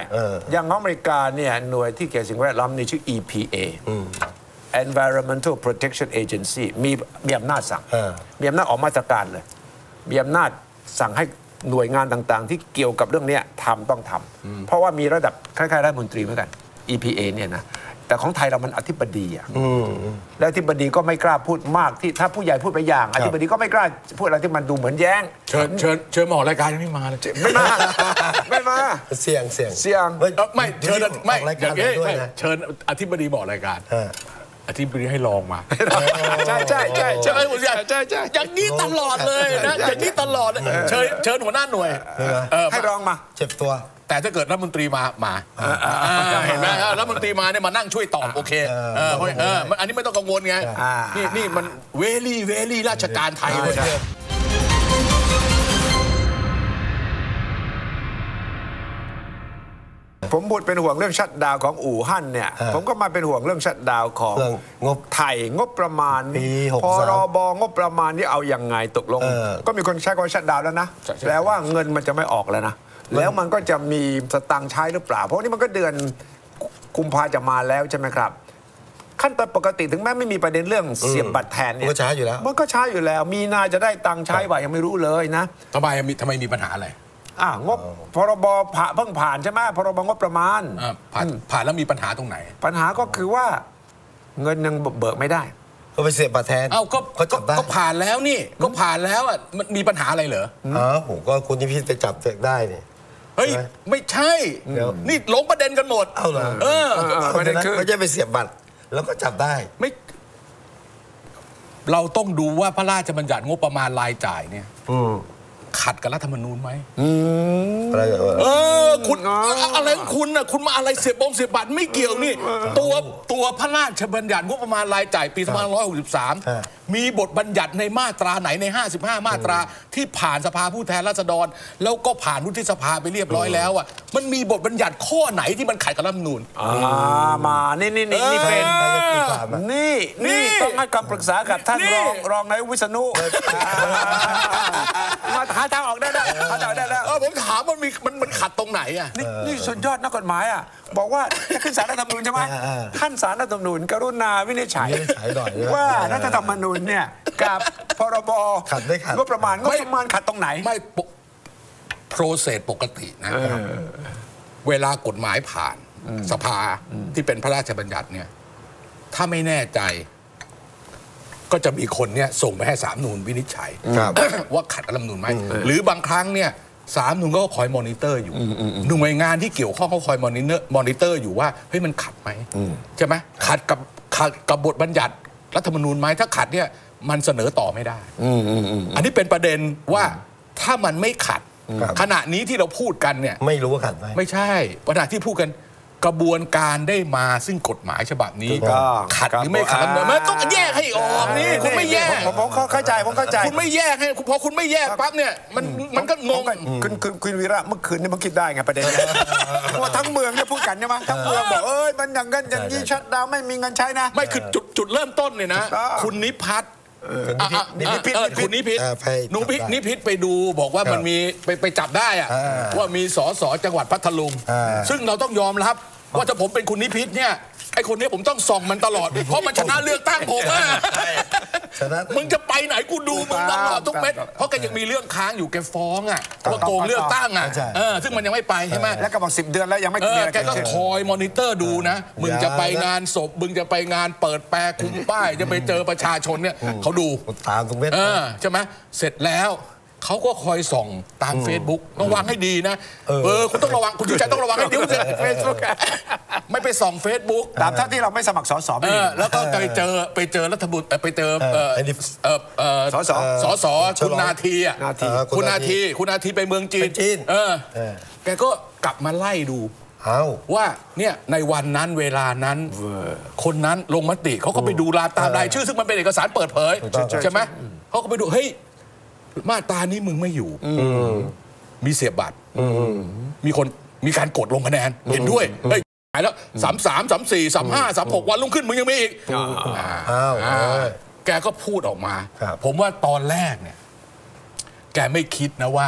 อย่างอเมริกาเนี่ยหน่วยที่เกี่ยวกับสิ่งแวดล้อมนี่ชื่อ อี พี เอEnvironmental Protection Agency มีมีอำนาจสั่งมีอำนาจออกมาตรการเลยมีอำนาจสั่งให้หน่วยงานต่างๆที่เกี่ยวกับเรื่องนี้ทำต้องทำเพราะว่ามีระดับคล้ายๆรัฐมนตรีเหมือนกัน อี พี เอ เนี่ยนะแต่ของไทยเรามันอธิบดีอ่ะและอธิบดีก็ไม่กล้าพูดมากที่ถ้าผู้ใหญ่พูดไปอย่างอธิบดีก็ไม่กล้าพูดอะไรที่มันดูเหมือนแย้งเชิญเชิญเชิญหมอรายการยังไม่มาเลยไม่มาไม่มาเสี่ยงเสี่ยงเสี่ยงไม่เชิญไม่อย่างนี้เชิญอธิบดีหมอรายการอธิบดีให้ลองมาใช่ใช่ใช่ใช่ใช่ใช่ใช่อย่างนี้ตลอดเลยนะอย่างนี้ตลอดเชิญเชิญหัวหน้าหน่วยให้ลองมาเจ็บตัวแต่ถ้าเกิดรัฐมนตรีมามาเห็นไหมรัฐมนตรีมาเนี่ยมานั่งช่วยตอบโอเคเออเอออันนี้ไม่ต้องกังวลไงนี่นี่มันเวลี่เวลี่ราชการไทยเลยผมบุดเป็นห่วงเรื่องชัดดาวของอู่ฮั่นเนี่ยผมก็มาเป็นห่วงเรื่องชัดดาวของงบไทยงบประมาณพรบงบประมาณนี่เอาอย่างไงตกลงก็มีคนใช้คำชัดดาวแล้วนะแปลว่าเงินมันจะไม่ออกแล้วนะแล้วมันก็จะมีสตางค์ใช้หรือเปล่าเพราะนี่มันก็เดือนกุมภาจะมาแล้วใช่ไหมครับขั้นตอนปกติถึงแม้ไม่มีประเด็นเรื่องเสียบบัตรแทนเนี่ยมันก็ใช้อยู่แล้วมันก็ใช้อยู่แล้วมีนาจะได้ตังค์ใช้บ่ายังไม่รู้เลยนะทำไมทำไมมีปัญหาอะไรอ่างบพรบผ่าเพิ่งผ่านใช่ไหมพรบงบประมาณผ่านผ่านแล้วมีปัญหาตรงไหนปัญหาก็คือว่าเงินยังเบิกไม่ได้ก็ไปเสียบัตรแทนเอ้าก็ก็ผ่านแล้วนี่ก็ผ่านแล้วอ่ะมันมีปัญหาอะไรเหรออ๋อผมก็คุณที่พี่ไปจับเสกได้เนี่ยเฮ้ยไม่ใช่นี่หลงประเด็นกันหมดเอ้าเหรอเออประเด็นคือไม่ใช่ไปเสียบัตรแล้วก็จับได้ไม่เราต้องดูว่าพระราชบัญญัติงบประมาณรายจ่ายเนี่ยขัดกับรัฐธรรมนูญไหมเออคุณอะไรคุณน่ะคุณมาอะไรเสียบงเสียบัตรไม่เกี่ยวนี่ตัวตัวพระราชบัญญัติงบประมาณรายจ่ายปีสองพันห้าร้อยหกสิบสาม มีบทบัญญัติในมาตราไหนในห้าสิบห้ามาตราที่ผ่านสภาผู้แทนราษฎรแล้วก็ผ่านวุฒิสภาไปเรียบร้อยแล้วอ่ะมันมีบทบัญญัติข้อไหนที่มันขัดกับรัฐธรรมนูญมานี่นี่นี่นี่เป็นนี่นี่ต้องให้คำปรึกษากับท่านรองรองนายวิษณุมาหาทางออกได้ได้หาทางได้แล้วผมถามมันมีมันมันขัดตรงไหนอ่ะนี่สุดยอดนักกฎหมายอ่ะบอกว่าจะขึ้นศาลรัฐธรรมนูญใช่ไหมท่านศาลรัฐธรรมนูญกรุณาวินิจฉัยว่ารัฐธรรมนูญเนี่ยกับพรบขัดได้ขัดงบประมาณงบประมาณขัดตรงไหนไม่โปรเซสปกตินะครับเวลากฎหมายผ่านสภาที่เป็นพระราชบัญญัติเนี่ยถ้าไม่แน่ใจก็จะมีคนเนี่ยส่งไปให้ศาลนูนวินิจฉัยว่าขัดรัฐธรรมนูญไหมหรือบางครั้งเนี่ยศาลนูนก็คอยมอนิเตอร์อยู่หน่วยงานที่เกี่ยวข้องเขาคอยมอนิเตอร์มอนิเตอร์อยู่ว่าเฮ้ยมันขัดไหมใช่ไหมขัดกับขัดกับบทบัญญัติรัฐธรรมนูญไหมถ้าขัดเนี่ยมันเสนอต่อไม่ได้อันนี้เป็นประเด็นว่าถ้ามันไม่ขัดขณะนี้ที่เราพูดกันเนี่ยไม่รู้ว่าขัดไหมไม่ใช่ขณะที่พูดกันกระบวนการได้มาซึ่งกฎหมายฉบับนี้ขัดหรือไม่ขัดมันต้องแยกให้ออกนี่คุณไม่แยกผมเข้าใจผมเข้าใจคุณไม่แยกให้พอคุณไม่แยกปั๊บเนี่ยมันมันก็งงคุณคุณวีระเมื่อคืนนี่มันคิดได้ไงประเด็นว่าทั้งเมืองเนี่ยพูดกันใช่ไหมทั้งเมืองบอกเอ้ยมันอย่างนั้นอย่างนี้ชัดดาวไม่มีเงินใช้นะไม่คือจุดจุดเริ่มต้นเนี่ยนะคุณนิพัฒน์คุณนิพิษนุพิษนิพิษไปดูบอกว่ามันมีไปไปจับได้อะว่ามีสสจังหวัดพัทลุงซึ่งเราต้องยอมรับว่าถ้าผมเป็นคุณนิพิษเนี่ยไอคนนี้ผมต้องส่องมันตลอดเพราะมันชนะเลือกตั้งผมอะมึงจะไปไหนกูดูมึงตลอดทุกเม็ดเพราะแกยังมีเรื่องค้างอยู่แกฟ้องอะว่าโกงเลือกตั้งอะซึ่งมันยังไม่ไปใช่ไหมแล้วก็บอกสิบเดือนแล้วยังไม่แกก็คอยมอนิเตอร์ดูนะมึงจะไปงานศพมึงจะไปงานเปิดแปรคุมป้ายจะไปเจอประชาชนเนี่ยเขาดูตามทุกเม็ดใช่ไหมเสร็จแล้วเขาก็คอยส่องตาม Facebook ระวังให้ดีนะเออคุณต้องระวังคุณชูใจต้องระวังให้ดีเลยเฟซบุ๊กไม่ไปส่อง Facebook ตามท่าที่เราไม่สมัครสสไม่แล้วก็ไปเจอไปเจอรัฐบุตรไปเจอสสสสคุณนาทีอ่ะคุณนาทีคุณนาทีไปเมืองจีนเออแกก็กลับมาไล่ดูว่าเนี่ยในวันนั้นเวลานั้นคนนั้นลงมติเขาก็ไปดูลาตามรายชื่อซึ่งมันเป็นเอกสารเปิดเผยใช่ไหมเขาก็ไปดูเฮ้ยมาตานี้มึงไม่อยู่มีเสียบบัตรมีคนมีการกดลงคะแนนเห็นด้วยเฮ้ยหายแล้วสามสามสามสี่สามห้าสามหกวันลุ่งขึ้นมึงยังมีอีกแกก็พูดออกมาผมว่าตอนแรกเนี่ยแกไม่คิดนะว่า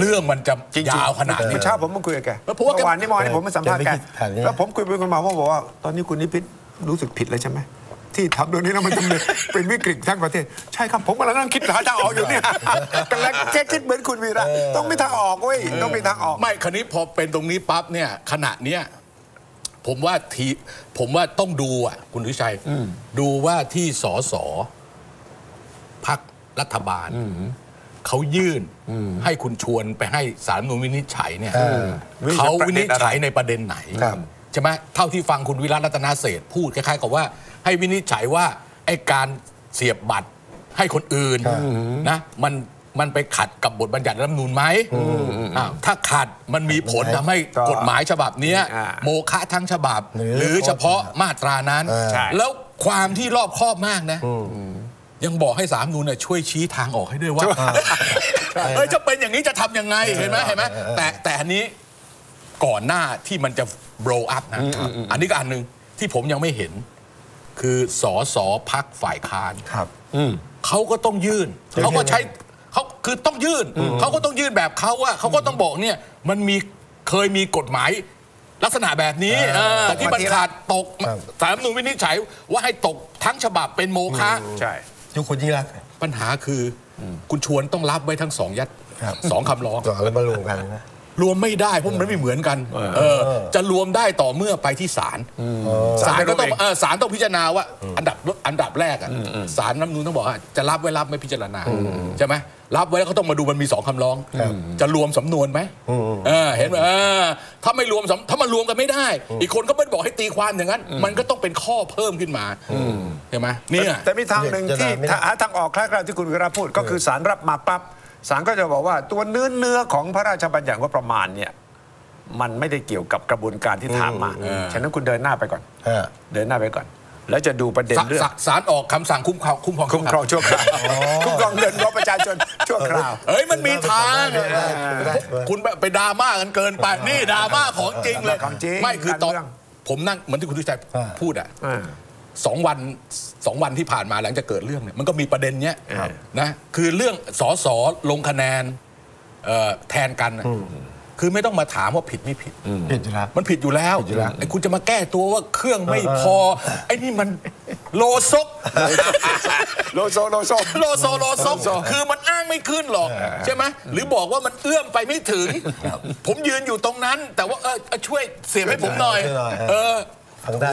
เรื่องเรื่องมันจะยาวขนาดนี้เช้าผมมาคุยกับแกแล้วผมว่าวันนี้มอนี่ผมมาสัมภาษณ์แกแล้วผมคุยไปคุยมาว่าบอกว่าตอนนี้คุณนิพิษรู้สึกผิดแล้วใช่ไหมที่ทำโดยนี้แล้วมันเป็นวิกฤตทั้งประเทศใช่ครับผมกำลังนั่งคิดหาทางออกอยู่เนี่ยกำลังแค่คิดเหมือนคุณวีระต้องมีทางออกเว้ยต้องมีทางออกไม่คราวนี้พอเป็นตรงนี้ปั๊บเนี่ยขณะเนี้ยผมว่าทีผมว่าต้องดูอ่ะคุณวิชัยดูว่าที่สสพรรครัฐบาลเขายื่นให้คุณชวนไปให้ศาลนูนวินิจฉัยเนี่ยเขาวินิจฉัยในประเด็นไหนใช่ไหมเท่าที่ฟังคุณวิระรัตนเศรษฐ์พูดคล้ายๆกับว่าให้วินิจฉัยว่าไอ้การเสียบบัตรให้คนอื่นนะมันมันไปขัดกับบทบัญญัติรัฐธรรมนูญไหมถ้าขัดมันมีผลทำให้กฎหมายฉบับนี้โมฆะทั้งฉบับหรือเฉพาะมาตรานั้นแล้วความที่รอบคอบมากนะยังบอกให้ศาลนูนช่วยชี้ทางออกให้ด้วยว่าเฮ้ยจะเป็นอย่างนี้จะทำยังไงเห็นไหมเห็นไหมแต่แต่อันนี้ก่อนหน้าที่มันจะ blow up นะอันนี้ก็อันหนึ่งที่ผมยังไม่เห็นคือสสพักฝ่ายค้านครับอืเขาก็ต้องยื่นเขาก็ใช้เขาคือต้องยื่นเขาก็ต้องยื่นแบบเขาว่าเขาก็ต้องบอกเนี่ยมันมีเคยมีกฎหมายลักษณะแบบนี้ที่มันขาดตกศาลรัฐธรรมนูญวินิจฉัยว่าให้ตกทั้งฉบับเป็นโมฆะใช่ทุกคนยิ่งรักปัญหาคือคุณชวนต้องรับไว้ทั้งสองยัดสองคำร้องแล้วมารวมกันนะรวมไม่ได้เพราะมันไม่เหมือนกันจะรวมได้ต่อเมื่อไปที่ศาลศาลก็ต้องศาลต้องพิจารณาว่าอันดับอันดับแรกศาลน้ำนูนต้องบอกว่าจะรับไว้รับไม่พิจารณาใช่ไหมรับไว้แล้วเขาต้องมาดูมันมีสองคำร้องจะรวมสำนวนไหมเห็นไหมถ้าไม่รวมถ้ามารวมกันไม่ได้อีกคนก็ไม่บอกให้ตีความอย่างนั้นมันก็ต้องเป็นข้อเพิ่มขึ้นมาใช่ไหมเนี่ยแต่มีทางหนึ่งที่หาทางออกคล้ายๆที่คุณวีระพูดก็คือศาลรับมาปั๊บศาลก็จะบอกว่าตัวเนื้อเนื้อของพระราชบัญญัติงบประมาณเนี่ยมันไม่ได้เกี่ยวกับกระบวนการที่ถามมาฉะนั้นคุณเดินหน้าไปก่อนเดินหน้าไปก่อน แล้วจะดูประเด็นเรื่องศาลออกคำสั่งคุ้มครองคุ้มครองคุ้มครองชั่วคราวคุ้มครองเงินของประชาชนชั่วคราวเฮ้ยมันมีทางคุณไปดราม่ากันเกินไปนี่ดราม่าของจริงเลยไม่คือตอนผมนั่งเหมือนที่คุณดุชัยพูดอ่ะสองวันสองวันที่ผ่านมาหลังจากเกิดเรื่องเนี่ยมันก็มีประเด็นเนี้ยนะคือเรื่องส.ส.ลงคะแนนแทนกันคือไม่ต้องมาถามว่าผิดไม่ผิดผิดครับมันผิดอยู่แล้วไอ้คุณจะมาแก้ตัวว่าเครื่องไม่พอไอ้นี่มันโลซกโลโซโลโซโลโซโลซกคือมันอ้างไม่ขึ้นหรอกใช่ไหมหรือบอกว่ามันเอื้อมไปไม่ถึงผมยืนอยู่ตรงนั้นแต่ว่าเออช่วยเสียบให้ผมหน่อยเออฟังได้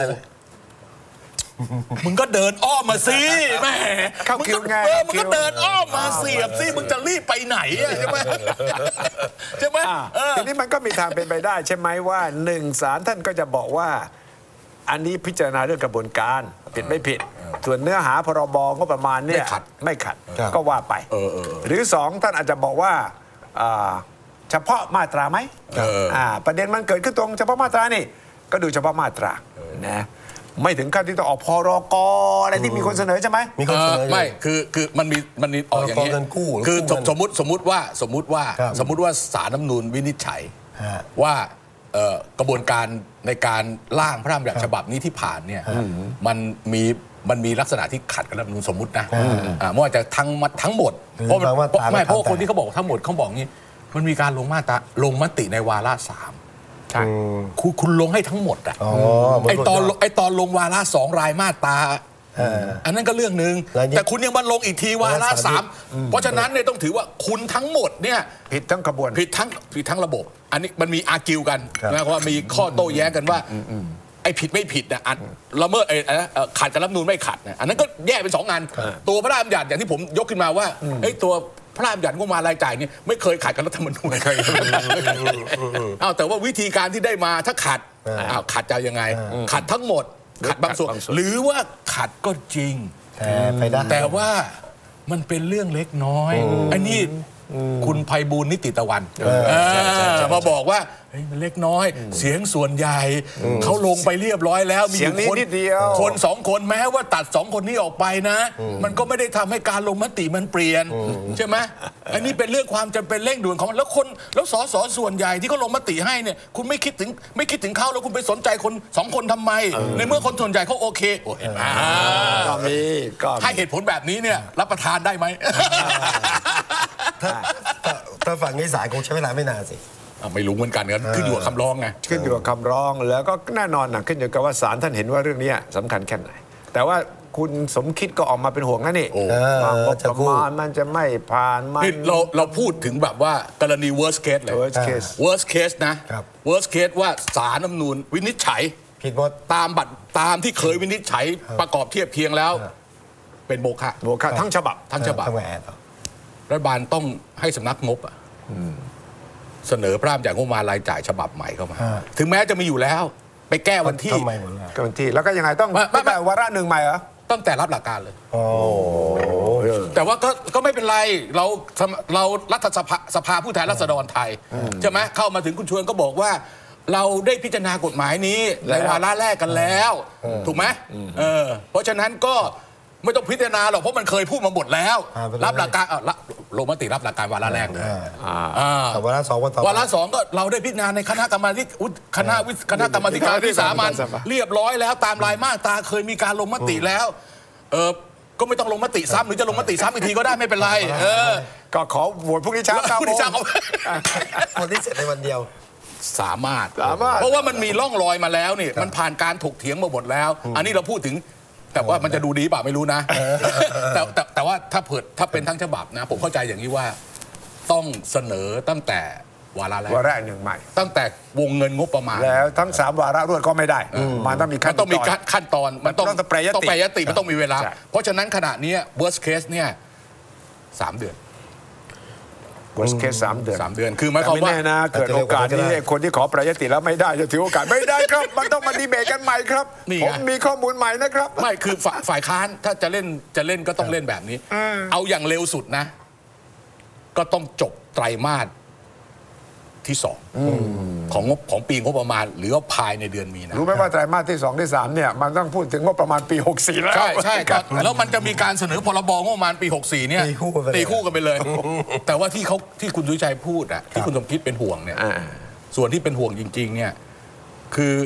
มึงก็เดินอ้อมมาสิแม่มึงก็เออมึงก็เดินอ้อมมาเสียบสิมึงจะรีบไปไหนใช่ไหมใช่ไหมทีนี้มันก็มีทางเป็นไปได้ใช่ไหมว่าหนึ่งศาลท่านก็จะบอกว่าอันนี้พิจารณาเรื่องกระบวนการผิดไม่ผิดส่วนเนื้อหาพรบก็ประมาณเนี่ยไม่ขัดก็ว่าไปหรือสองท่านอาจจะบอกว่าเฉพาะมาตราไหมประเด็นมันเกิดขึ้นตรงเฉพาะมาตรานี่ก็ดูเฉพาะมาตรานะไม่ถึงขั้นที่ต้องออกพรก.อะไรที่มีคนเสนอใช่ไหมมีคนเสนอไม่คือคือมันมีมันมีออกอย่างนี้คือสมมติสมมติว่าสมมติว่าสมมติว่าศาลรัฐธรรมนูญวินิจฉัยว่ากระบวนการในการร่างพระราชบัญญัติฉบับนี้ที่ผ่านเนี่ยมันมีมันมีลักษณะที่ขัดกับรัฐธรรมนูญสมมตินะไม่ว่าจะทั้งทั้งหมดเพราะไม่เพราะคนที่เขาบอกทั้งหมดเขาบอกงี้มันมีการลงมาตราลงมติในวาระสามคุณลงให้ทั้งหมดอ่ะไอตอนไอตอนลงวาระสองรายมาตราอันนั้นก็เรื่องหนึ่งแต่คุณยังมาลงอีกทีวาระสามเพราะฉะนั้นเนี่ยต้องถือว่าคุณทั้งหมดเนี่ยผิดทั้งกระบวนผิดทั้งผิดทั้งระบบอันนี้มันมีอาร์กิวกันนะว่ามีข้อโต้แย้งกันว่าไอผิดไม่ผิดนะละเมิดไอขัดกับรัฐธรรมนูญไม่ขัดอันนั้นก็แยกเป็นสองงานตัวพระราชบัญญัติอย่างที่ผมยกขึ้นมาว่าไอตัวพระราชบัญญัติงบประมาณรายจ่ายเนี่ยไม่เคยขัดกับรัฐธรรมนูญเลยเอาแต่ว่าวิธีการที่ได้มาถ้าขัดอ้าวขัดจะยังไงขัดทั้งหมดขัดบางส่วนหรือว่าขัดก็จริงแต่ว่ามันเป็นเรื่องเล็กน้อยอันนี้คุณไพบูลย์นิติตะวันมาบอกว่ามันเล็กน้อยเสียงส่วนใหญ่เขาลงไปเรียบร้อยแล้วมีคนนิดเดียวคนสองคนแม้ว่าตัดสองคนนี้ออกไปนะมันก็ไม่ได้ทำให้การลงมติมันเปลี่ยนใช่ไหมอันนี้เป็นเรื่องความจำเป็นเร่งด่วนของแล้วคนแล้วส.ส.ส่วนใหญ่ที่เขาลงมติให้เนี่ยคุณไม่คิดถึงไม่คิดถึงเขาแล้วคุณไปสนใจคนสองคนทำไมในเมื่อคนส่วนใหญ่เขาโอเคโอ้ยก็มีให้เหตุผลแบบนี้เนี่ยรับประทานได้ไหมถ้าฝั่งนี้สายคงใช้เวลาไม่นานสิไม่รู้เหมือนกันขึ้นอยู่กับคำร้องไงขึ้นอยู่กับคำร้องแล้วก็แน่นอนนะขึ้นอยู่กับว่าศาลท่านเห็นว่าเรื่องนี้สำคัญแค่ไหนแต่ว่าคุณสมคิดก็ออกมาเป็นห่วงนั่นนี่ความประมาทมันจะไม่ผ่านมันเราเราพูดถึงแบบว่ากรณี worst case เลย worst case นะ worst case ว่าศาลรัฐธรรมนูญวินิจฉัยผิดหมดตามบัตรตามที่เคยวินิจฉัยประกอบเทียบเคียงแล้วเป็นโมฆะโมฆะทั้งฉบับทั้งฉบับรัฐบาลต้องให้สำนักงบเสนอพระราชบัญญัติงบประมาณรายจ่ายฉบับใหม่เข้ามาถึงแม้จะมีอยู่แล้วไปแก้วันที่วันที่แล้วก็ยังไงต้องตั้งแต่วาระหนึ่งใหม่เหรอตั้งแต่รับหลักการเลยโอ้แต่ว่าก็ก็ไม่เป็นไรเราเรารัฐสภาสภาผู้แทนราษฎรไทยใช่ไหมเข้ามาถึงคุณชวนก็บอกว่าเราได้พิจารณากฎหมายนี้ในวาระแรกกันแล้วถูกไหมเออเพราะฉะนั้นก็ไม่ต้องพิจารณาหรอกเพราะมันเคยพูดมาหมดแล้วรับหลักการลงมติรับหลักการวาระแรกเลยวาระสองวาระสองก็เราได้พิจารณาในคณะกรรมการคณะวิคณะกรรมการวิสามัญเรียบร้อยแล้วตามรายมาตราเคยมีการลงมติแล้วเออก็ไม่ต้องลงมติซ้ำหรือจะลงมติซ้ำอีกทีก็ได้ไม่เป็นไรเออก็ขอโหวตพรุ่งนี้เช้าพรุ่งนี้เช้าคนที่เสร็จในวันเดียวสามารถเพราะว่ามันมีร่องรอยมาแล้วนี่มันผ่านการถกเถียงมาหมดแล้วอันนี้เราพูดถึงแต่ว่ามันจะดูดีป่ะไม่รู้นะแต่แต่ว่าถ้าเผิดถ้าเป็นทั้งฉบับนะผมเข้าใจอย่างนี้ว่าต้องเสนอตั้งแต่วาระแรกวาระหนึ่งใหม่ตั้งแต่วงเงินงบประมาณแล้วทั้งสามวาระรวดก็ไม่ได้มันต้องมีขั้นตอนมันต้องมีขั้นตอนมันต้องแปรยติมันต้องมีเวลาเพราะฉะนั้นขณะนี้ worst case เนี่ยสามเดือน worst case สามเดือนสามเดือนคือหมายความว่าเกิดโอกาสนี้คนที่ขอแปรยติแล้วไม่ได้จะถือโอกาสไม่ได้ครับมันต้องมาดีเบตกันใหม่ครับผมมีข้อมูลใหม่นะครับไม่คือฝ่ายค้านถ้าจะเล่นจะเล่นก็ต้องเล่นแบบนี้เอาอย่างเร็วสุดนะก็ต้องจบไตรมาส ที่สองของของปีงบประมาณหรือว่าภายในเดือนมีนารู้ไหมว่าไตรมาสที่สองที่สามเนี่ยมันต้องพูดถึงงบประมาณปีหกสี่แล้วใช่ใช่แล้วมันจะมีการเสนอพรบงบประมาณปีหกสี่เนี่ยตีคู่กันไปเลยแต่ว่าที่เขาที่คุณสุชัยพูดอะที่คุณสมคิดเป็นห่วงเนี่ยส่วนที่เป็นห่วงจริงๆเนี่ยคือ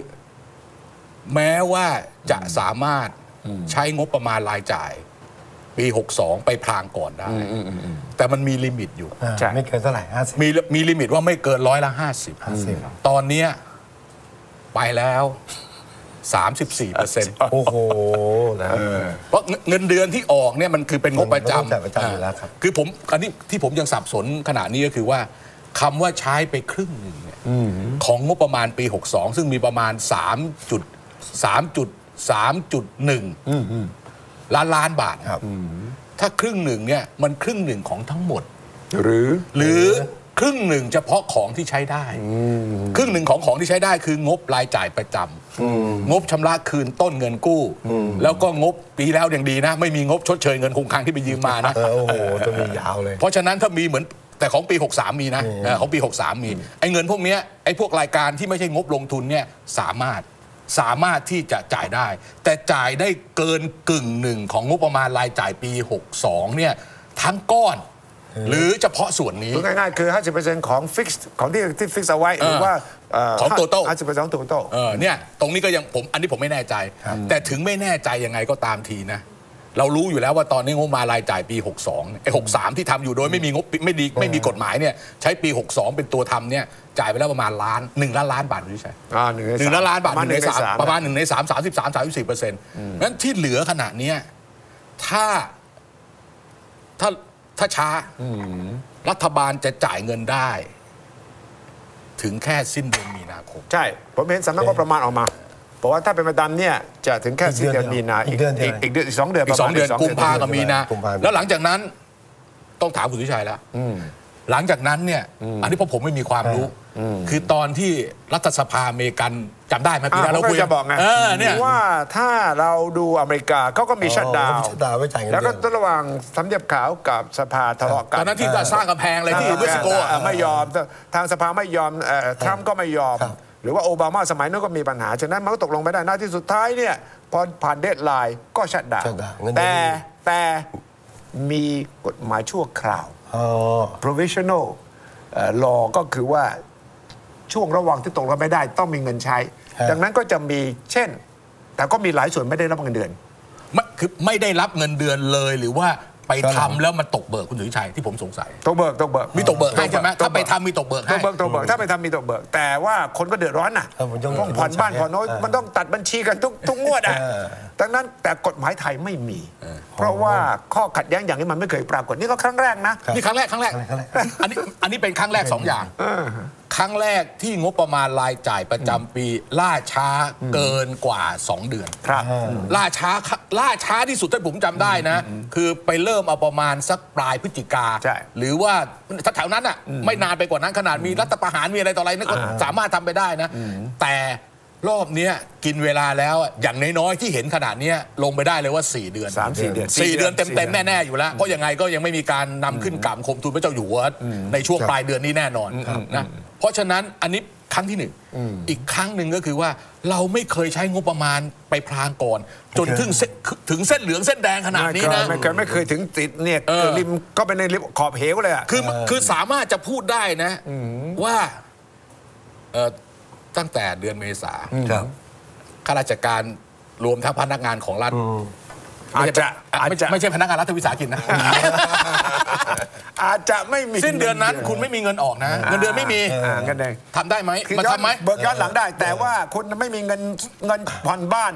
แม้ว่าจะสามารถใช้งบประมาณรายจ่ายปีหกสองไปพรางก่อนได้แต่มันมีลิมิตอยู่ไม่เกินเท่าไหร่ห้าสิบมีมีลิมิตว่าไม่เกินร้อยละห้าสิบตอนนี้ไปแล้ว สามสิบสี่เปอร์เซ็นต์ โอ้โหนะเพราะเงินเดือนที่ออกเนี่ยมันคือเป็นงบประจำคือผมอันนี้ที่ผมยังสับสนขณะนี้ก็คือว่าคำว่าใช้ไปครึ่งหนึ่งเนี่ยของงบประมาณปีหกสองซึ่งมีประมาณ สามจุดสาม สามจุดหนึ่ง ล้านล้านบาทครับถ้าครึ่งหนึ่งเนี่ยมันครึ่งหนึ่งของทั้งหมดหรือหรือครึ่งหนึ่งเฉพาะของที่ใช้ได้ครึ่งหนึ่งของของที่ใช้ได้คืองบรายจ่ายประจำงบชำระคืนต้นเงินกู้แล้วก็งบปีแล้วอย่างดีนะไม่มีงบชดเชยเงินคงค้างที่ไปยืมมานะโอ้โหจะมียาวเลยเพราะฉะนั้นถ้ามีเหมือนแต่ของปีหกสามมีนะของปีหกสามมีไอ้เงินพวกนี้ไอ้พวกรายการที่ไม่ใช่งบลงทุนเนี่ยสามารถสามารถที่จะจ่ายได้แต่จ่ายได้เกินกึ่งหนึ่งของงบประมาณรายจ่ายปีหกสองเนี่ยทั้งก้อนหรือเฉพาะส่วนนี้ง่ายๆคือ ห้าสิบเปอร์เซ็นต์ ของฟิกซ์ของที่ที่ฟิกซ์เอาไว้หรือว่าของโตโต้ ห้าสิบเปอร์เซ็นต์ ของโตโต้เนี่ยตรงนี้ก็ยังผมอันนี้ผมไม่แน่ใจแต่ถึงไม่แน่ใจยังไงก็ตามทีนะเรารู้อยู่แล้วว่าตอนนี้งบมารายจ่ายปีหกสองไอ้หกสามที่ทำอยู่โดยไม่มีงบไม่ดีไม่มีกฎหมายเนี่ยใช้ปีหกสองเป็นตัวทำเนี่ยจ่ายไปแล้วประมาณล้านหนึ่งล้านล้านบาทหรือใช่หนึ่งล้านล้านบาทหนึ่งในสามประมาณหนึ่งในสามสามสิบสามสามสิบสี่เปอร์เซ็นต์นั้นที่เหลือขนาดนี้ถ้าถ้าถ้าช้ารัฐบาลจะจ่ายเงินได้ถึงแค่สิ้นเดือนมีนาคมใช่ผมเห็นสำนักงบประมาณออกมาบอกว่าถ้าเป็นประจำเนี่ยจะถึงแค่สิ้นเดือนมีนาอีกเดือนอีกเดือนอีกสองเดือนอีกสองเดือนกุมภากับมีนาแล้วหลังจากนั้นต้องถามคุณสุชัยแล้วหลังจากนั้นเนี่ยอันนี้เพราะผมไม่มีความรู้คือตอนที่รัฐสภาอเมริกันจำได้ไหมปีนั้นเราคุยจะบอกไงว่าถ้าเราดูอเมริกาเขาก็มีชัตดาวน์แล้วก็ระหว่างสามเหลี่ยมขาวกับสภาทะเลาะกันตอนนั้นที่สร้างกำแพงอะไรที่เม็กซิโกไม่ยอมทางสภาไม่ยอมทรัมป์ก็ไม่ยอมหรือว่าโอบามาสมัยนั้นก็มีปัญหาฉะนั้นมันก็ตกลงไม่ได้นะที่สุดท้ายเนี่ยพอผ่านเดดไลน์ก็ชัตดาวน์แต่แต่มีกฎหมายชั่วคราว provisional law ก็คือว่าช่วงระหว่างที่ตกลงไม่ได้ต้องมีเงินใช้ดังนั้นก็จะมีเช่นแต่ก็มีหลายส่วนไม่ได้รับเงินเดือนไม่คือไม่ได้รับเงินเดือนเลยหรือว่าไปทำแล้วมันตกเบิกคุณสุชัยที่ผมสงสัยตกเบิกตกเบิกมีตกเบิกให้ใช่ไหมถ้าไปทำมีตกเบิกให้ตกเบิกตกเบิกถ้าไปทำมีตกเบิกแต่ว่าคนก็เดือดร้อนน่ะต้องผ่อนบ้านผ่อนน้อยมันต้องตัดบัญชีกันทุกทุกงวดอ่ะดังนั้นแต่กฎหมายไทยไม่มีเพราะว่าข้อขัดแย้งอย่างนี้มันไม่เคยปรากฏนี่ก็ครั้งแรกนะนี่ครั้งแรกครั้งแรกอันนี้อันนี้เป็นครั้งแรกสองอย่างครั้งแรกที่งบประมาณรายจ่ายประจำปีล่าช้าเกินกว่าสองเดือนครับล่าช้าล่าช้าที่สุดที่ผมจำได้นะคือไปเริ่มเอาประมาณสักปลายพฤศจิกาหรือว่าแถวนั้นอ่ะไม่นานไปกว่านั้นขนาดมีรัฐประหารมีอะไรต่ออะไรนี่ก็สามารถทำไปได้นะแต่รอบนี้กินเวลาแล้วอย่างน้อยๆที่เห็นขนาดนี้ลงไปได้เลยว่าสี่เดือนสาม สี่เดือนสี่เดือนเต็มๆแน่ๆอยู่แล้วเพราะยังไงก็ยังไม่มีการนำขึ้นกล่ำคมทูลพระเจ้าอยู่หัวในช่วงปลายเดือนนี้แน่นอนนะเพราะฉะนั้นอันนี้ครั้งที่หนึ่งอีกครั้งหนึ่งก็คือว่าเราไม่เคยใช้งบประมาณไปพรางก่อนจนถึงถึงเส้นเหลืองเส้นแดงขนาดนี้นะไม่เคยไม่เคยถึงติดเนี่ยริมก็เป็นในริมขอบเหวเลยคือคือสามารถจะพูดได้นะว่าตั้งแต่เดือนเมษาข้าราชการรวมทั้งพนักงานของรัฐอาจจะไม่ใช่พนักงานรัฐวิสาหกิจนะอาจจะไม่มีสิ้นเดือนนั้นคุณไม่มีเงินออกนะเงินเดือนไม่มีทำได้ไหมมาทำไหมเบิกย้อนหลังได้แต่ว่าคุณไม่มีเงินเงินผ่อนบ้าน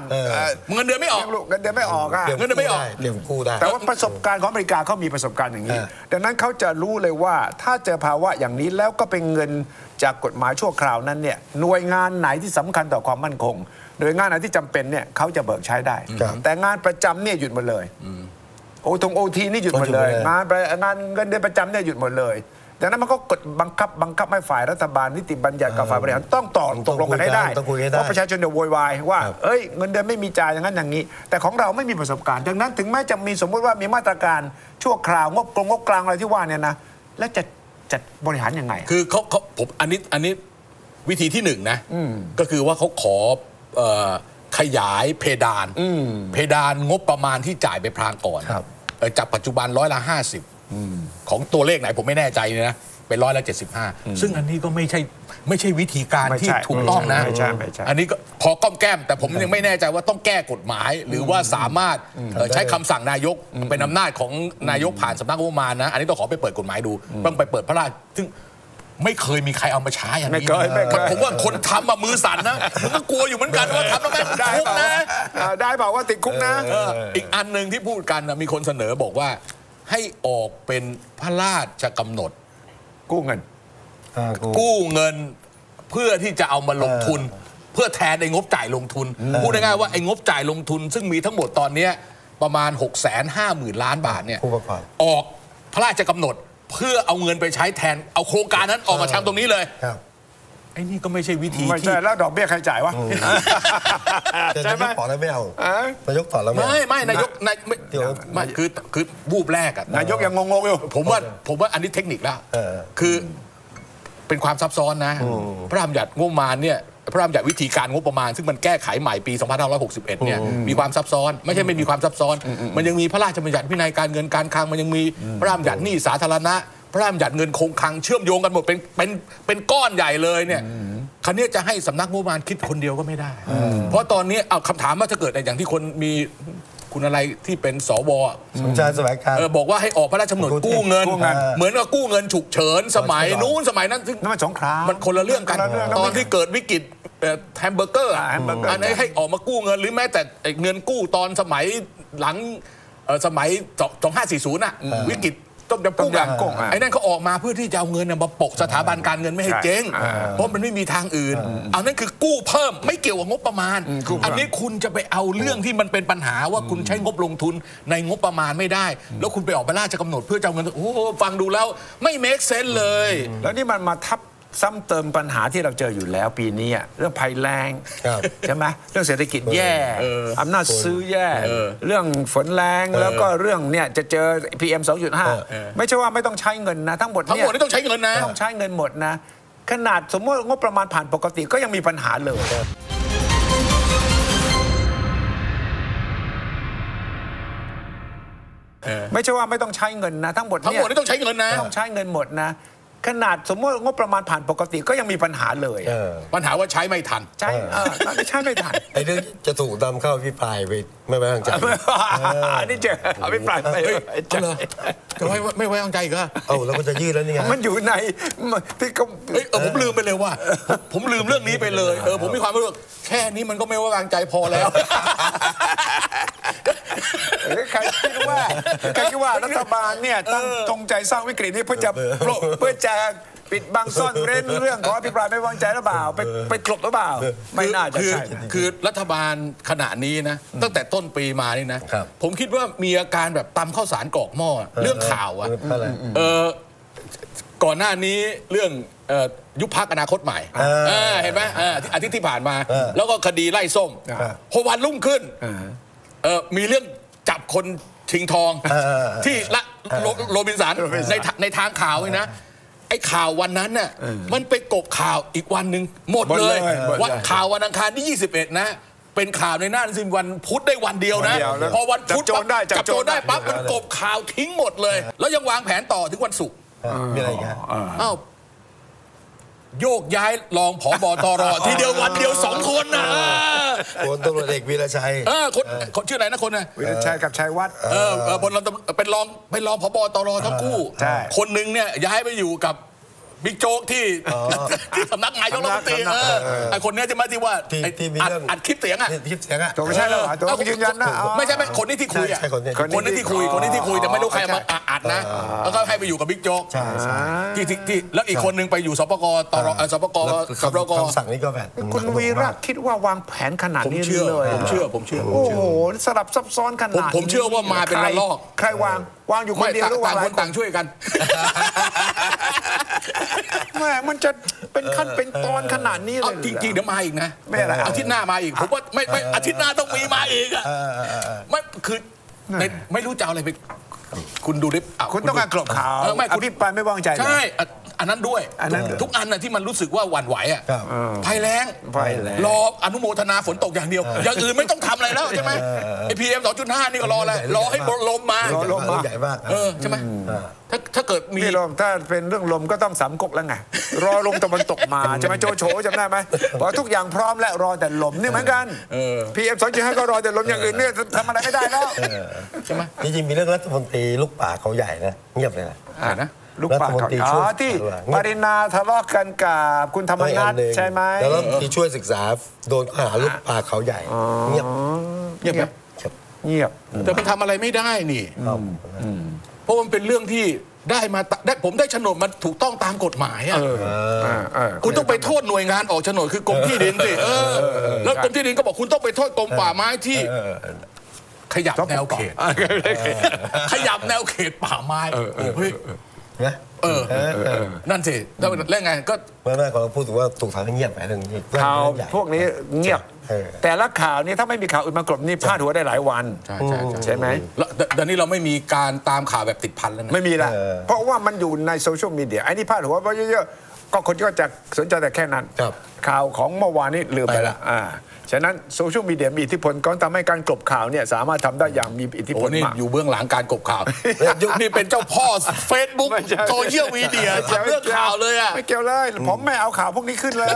เงินเดือนไม่ออกเงินเดือนไม่ออกเงินเดือนไม่ออกเรียกกู้ได้แต่ว่าประสบการณ์ของอเมริกาเขามีประสบการณ์อย่างนี้ดังนั้นเขาจะรู้เลยว่าถ้าเจอภาวะอย่างนี้แล้วก็เป็นเงินจากกฎหมายชั่วคราวนั้นเนี่ยหน่วยงานไหนที่สำคัญต่อความมั่นคงหน่วยงานไหนที่จำเป็นเนี่ยเขาจะเบิกใช้ได้แต่งานประจำเนี่ยหยุดหมดเลยโอทงโอทีนี่หยุดหมดเลยงานงานเงินเดือนประจำเนี่ยหยุดหมดเลยดังนั้นมันก็กดบังคับบังคับให้ฝ่ายรัฐบาลนิติบัญญัติกับฝ่ายบริหารต้องต่อตกลงกันให้ได้เพราะประชาชนเดี๋ยวโวยวายว่าเอ้ยเงินเดือนไม่มีจ่ายอย่างนั้นอย่างนี้แต่ของเราไม่มีประสบการณ์ดังนั้นถึงแม้จะมีสมมติว่ามีมาตรการชั่วคราวงบกลางงบกลางอะไรที่ว่าเนี่ยนะและจะ จะบริหารยังไงคือเขาเขาผมอันนี้อันนี้วิธีที่หนึ่งนะก็คือว่าเขาขอขยายเพดานเพดานงบประมาณที่จ่ายไปพรางก่อนจากปัจจุบันร้อยละห้าสิบของตัวเลขไหนผมไม่แน่ใจนะเป็นร้อยละเจ็ดสิบห้าซึ่งอันนี้ก็ไม่ใช่ไม่ใช่วิธีการที่ถูกต้องนะอันนี้ก็พอก้อมแก้มแต่ผมยังไม่แน่ใจว่าต้องแก้กฎหมายหรือว่าสามารถใช้คำสั่งนายกเป็นอำนาจของนายกผ่านสำนักงบประมาณนะอันนี้ต้องขอไปเปิดกฎหมายดูต้องไปเปิดพระราชซึ่งไม่เคยมีใครเอามาใช้อย่างนี้ผมว่าคนทำมามือสั่นนะมันก็กลัวอยู่เหมือนกันว่าทำแล้วไม่ติดคุกนะได้บอกว่าติดคุกนะอีกอันหนึ่งที่พูดกันมีคนเสนอบอกว่าให้ออกเป็นพระราชกำหนดกู้เงินกู้เงินเพื่อที่จะเอามาลงทุนเพื่อแทนไอ้งบจ่ายลงทุนพูดง่ายๆว่าไอ้งบจ่ายลงทุนซึ่งมีทั้งหมดตอนนี้ประมาณ หกแสนห้าหมื่น ล้านบาทเนี่ยออกพระราชกำหนดเพื่อเอาเงินไปใช้แทนเอาโครงการนั้นออกมาทำตรงนี้เลยไอ้นี่ก็ไม่ใช่วิธีที่แล้วดอกเบี้ยใครจ่ายวะใช่ไหมนายกต่อแล้วไม่เอานายกต่อแล้วไม่ไม่นายกนายไม่ไม่คือคือวูบแรกอะนายกยังงงๆอยู่ผมว่าผมว่าอันนี้เทคนิคแล้วคือเป็นความซับซ้อนนะพระราชบัญญัติงบประมาณเนี่ยพระราชบัญญัติวิธีการงบประมาณซึ่งมันแก้ไขใหม่ปีสองพันห้าร้อยหกสิบเอ็ดเนี่ยมีความซับซ้อนไม่ใช่ไม่มีความซับซ้อนมันยังมีพระราชบัญญัติวินัยการเงินการคลังมันยังมีพระราชบัญญัติหนี้สาธารณะพระราชบัญญัติเงินคงคลังเชื่อมโยงกันหมดเป็นเป็นเป็นก้อนใหญ่เลยเนี่ยคราวนี้จะให้สำนักงบประมาณคิดคนเดียวก็ไม่ได้เพราะตอนนี้เอาคำถามว่าจะเกิดอะไรอย่างที่คนมีคุณอะไรที่เป็นสวสมชายแสวงการบอกว่าให้ออกพระราชกำหนดกู้เงินเหมือนกับกู้เงินฉุกเฉินสมัยนู้นสมัยนั้นซึ่งนั่นมันสงครามมันคนละเรื่องกันตอนที่เกิดวิกฤตแฮมเบอร์เกอร์อันนี้ให้ออกมากู้เงินหรือแม้แต่เงินกู้ตอนสมัยหลังสมัยสองพันห้าร้อยสี่สิบน่ะวิกฤตต้องจะกู้อย่างกงไอ้นั่นเขาออกมาเพื่อที่จะเอาเงินมาปกสถาบันการเงินไม่ให้เจ๊งเพราะมันไม่มีทางอื่นอันนั้นคือกู้เพิ่มไม่เกี่ยวกับงบประมาณอันนี้คุณจะไปเอาเรื่องที่มันเป็นปัญหาว่าคุณใช้งบลงทุนในงบประมาณไม่ได้แล้วคุณไปออกเป็นราชกำหนดเพื่อจะเอาเงินโอ้ฟังดูแล้วไม่เมคเซนส์เลยแล้วนี่มันมาทับซ้ำเติมปัญหาที่เราเจออยู่แล้วปีนี้เรื่องภัยแรงใช่ไหมเรื่องเศรษฐกิจแย่อำนาจซื้อแย่เรื่องฝนแรงแล้วก็เรื่องเนี่ยจะเจอ พีเอ็ม สองจุดห้า ไม่ใช่ว่าไม่ต้องใช้เงินนะทั้งหมดทั้งหมดนี่ต้องใช้เงินนะต้องใช้เงินหมดนะขนาดสมมติงบประมาณผ่านปกติก็ยังมีปัญหาเลยไม่ใช่ว่าไม่ต้องใช้เงินนะทั้งหมดทั้งหมดนี่ต้องใช้เงินนะต้องใช้เงินหมดนะขนาดสมมติงบประมาณผ่านปกติก็ยังมีปัญหาเลยปัญหาว่าใช้ไม่ทันใช่ใช้ไม่ทันไอ้เรื่องจะถูกดำเข้าพิพายไปไม่ไว้วางใจอันนี้เจอเอาพิพายไปจะไม่ไม่ไว้วางใจก็เออแล้วมันจะยืดแล้วนี่ไงมันอยู่ในที่ก็เออผมลืมไปเลยว่าผมลืมเรื่องนี้ไปเลยเออผมมีความรู้สึกแค่นี้มันก็ไม่ไว้วางใจพอแล้วใครคิดว่าใครคิดว่ารัฐบาลเนี่ยต้องจงใจสร้างวิกฤตนี้เพื่อจะเพื่อจะปิดบังซ่อนเร้นเรื่องของอภิปรายไม่ไว้วางใจหรือเปล่าไปไปกลบหรือเปล่าไม่น่าจะใช่คือรัฐบาลขณะนี้นะตั้งแต่ต้นปีมานี่นะผมคิดว่ามีอาการแบบตำข้าวสารกรอกหม้อเรื่องข่าวอะเออก่อนหน้านี้เรื่องยุบพรรคอนาคตใหม่เห็นไหมอาทิตย์ที่ผ่านมาแล้วก็คดีไล่ส้มพอวันรุ่งขึ้นมีเรื่องจับคนชิงทองที่ละโรบินสันในในทางข่าวเลยนะไอ้ข่าววันนั้นน่ะมันไปกบข่าวอีกวันหนึ่งหมดเลยวันข่าววันอังคารที่ยี่สิบเอ็ดนะเป็นข่าวในหน้าซิมวันพุธได้วันเดียวนะพอวันพุธจับโจรได้จับโจรได้ปั๊บมันกบข่าวทิ้งหมดเลยแล้วยังวางแผนต่อถึงวันศุกร์มีอะไรกันอ้าวโยกย้ายรองผบ.ตร.ทีเดียววันเดียวสองคนนะคนตำรวจเอกวีรชัยเออคนคนชื่ออะไรนะคนนะวีรชัยกับชัยวัฒน์เออบนเราเป็นรองเป็นรองผบ.ตร.ทั้งคู่คนหนึ่งเนี่ยย้ายไปอยู่กับบิ๊กโจ๊กที่ที่สำนักนายกรัฐมนตรีเออไอคนนี้จะมาที่ว่าอัดคลิปเสียงอ่ะคลิปเสียงอ่ะไม่ใช่หรอตัวยืนยันนะไม่ใช่ไม่คนนี้ที่คุยอ่ะคนนี้ที่คุยคนนี้ที่คุยแต่ไม่รู้ใครมาอัดนะแล้วก็ให้ไปอยู่กับบิ๊กโจ๊กที่ที่แล้วอีกคนนึงไปอยู่สปกตรสปกสปกคำสั่งนี้ก็แบบคุณวีระคิดว่าวางแผนขนาดนี้เลยผมเชื่อผมเชื่อโอ้โหสลับซับซ้อนขนาดผมเชื่อว่ามาเป็นระลอกใครวางวางอยู่คนเดียวหรือวางคนต่างช่วยกันแม่มันจะเป็นขั้นเป็นตอนขนาดนี้เลยจริงๆเดี๋ยวมาอีกนะไม่อะไรอาทิตย์หน้ามาอีกผมว่าไม่ไม่อาทิตย์หน้าต้องมีมาอีกอ่ะไม่คือไม่รู้จะเอาอะไรไปคุณดูดิคุณต้องการกลบข่าวไม่คุณพี่ปานไม่วางใจใช่ อันนั้นด้วยทุกอันน่ะที่มันรู้สึกว่าหวั่นไหวอ่ะภัยแล้งรออนุโมทนาฝนตกอย่างเดียวอย่างอื่นไม่ต้องทำอะไรแล้วใช่ไหมไอพีเอ็มสองจุดห้านี่ก็รออะไรรอให้ลมมาลมมาใหญ่มากใช่ไหมถ้าถ้าเกิดมีลมถ้าเป็นเรื่องลมก็ต้องสามก๊กแล้วไงรอลมตะวันตกมาจะมาโจโฉจำได้ไหมบอกทุกอย่างพร้อมและรอแต่ลมนี่เหมือนกันพีเอ็มสองจุดห้าก็รอแต่ลมอย่างอื่นเนี่ยทำอะไรไม่ได้แล้วใช่ไหมจริงๆมีเรื่องรัฐมนตรีลูกป่าเขาใหญ่นะเงียบเลยนะอ่านะลูกป่าเขาอ๋อที่ปรินาทะเลาะกันกับคุณธรรมนัสใช่ไหมแล้วที่ช่วยศึกษาโดนข้อหาลูกป่าเขาใหญ่เงียบเงียบเงียบแต่มันทำอะไรไม่ได้นี่เพราะมันเป็นเรื่องที่ได้มาได้ผมได้โฉนดมันถูกต้องตามกฎหมายอ่ะคุณต้องไปโทษหน่วยงานออกโฉนดคือกรมที่ดินสิแล้วกรมที่ดินก็บอกคุณต้องไปโทษกรมป่าไม้ที่ขยับแนวเขตขยับแนวเขตป่าไม้เฮ้ยนะเออนั่นสิแล้วไงก็เมื่อแรกเราพูดถึงว่าถูกทางเงียบไปหนึ่งข่าวพวกนี้เงียบแต่ละข่าวนี้ถ้าไม่มีข่าวอื่นมากรบนี่พาดหัวได้หลายวันใช่ไหมตอนนี้เราไม่มีการตามข่าวแบบติดพันแล้วไม่มีละเพราะว่ามันอยู่ในโซเชียลมีเดียไอ้นี่พาดหัวเพราะเยอะๆก็คนก็จะสนใจแต่แค่นั้นข่าวของเมื่อวานนี้ลืมไปละฉะนั้นโซเชียลมีเดียมีอิทธิพลก็ทำให้การกลบข่าวเนี่ยสามารถทำได้อย่างมีอิทธิพลมากอยู่เบื้องหลังการกลบข่าวยุคนี้เป็นเจ้าพ่อ Facebook โซเชียลมีเดียทำเรื่องข่าวเลยอ่ะไม่เกี่ยวเลยผมไม่เอาข่าวพวกนี้ขึ้นเลย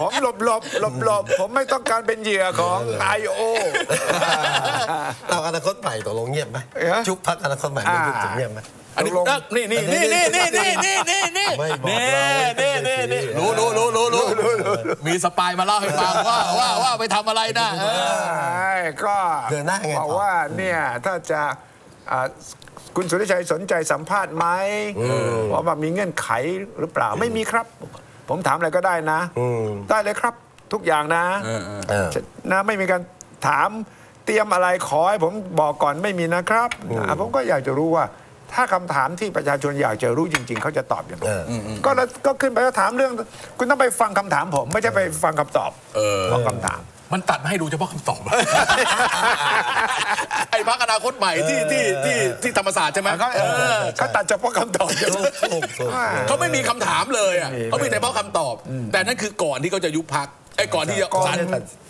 ผมหลบหลบหลบหลบผมไม่ต้องการเป็นเหยื่อของ ไอ โอ เราอนาคตใหม่ตกลงเงียบไหมยุคพักอนาคตใหม่ยุคถึงเงียบไหมนี่นี่นี่นี่นี่นี่นี่นี่นี่นี่นี่รู้รู้รู้รู้รู้มีสปายมาเล่าให้ฟังว่าว่าว่าไปทำอะไรนะก็บอกว่าเนี่ยถ้าจะคุณสุริชัยสนใจสัมภาษณ์ไหมว่าแบบมีเงื่อนไขหรือเปล่าไม่มีครับผมถามอะไรก็ได้นะได้เลยครับทุกอย่างนะนะไม่มีการถามเตรียมอะไรขอให้ผมบอกก่อนไม่มีนะครับผมก็อยากจะรู้ว่าถ้าคำถามที่ประชาชนอยากจะรู้จริงๆเขาจะตอบอย่างไรก็ก็ขึ้นไปก็ถามเรื่องคุณต้องไปฟังคำถามผมไม่ใช่ไปฟังคำตอบของคำถามมันตัดให้ดูเฉพาะคำตอบไอ้พรรคอนาคตใหม่ที่ที่ที่ที่ธรรมศาสตร์ใช่ไหมเขาตัดเฉพาะคำตอบเขาไม่มีคำถามเลยอ่ะเขามีแต่เฉพาะคำตอบแต่นั่นคือก่อนที่เขาจะยุบพรรคไอ้ก่อนที่จะ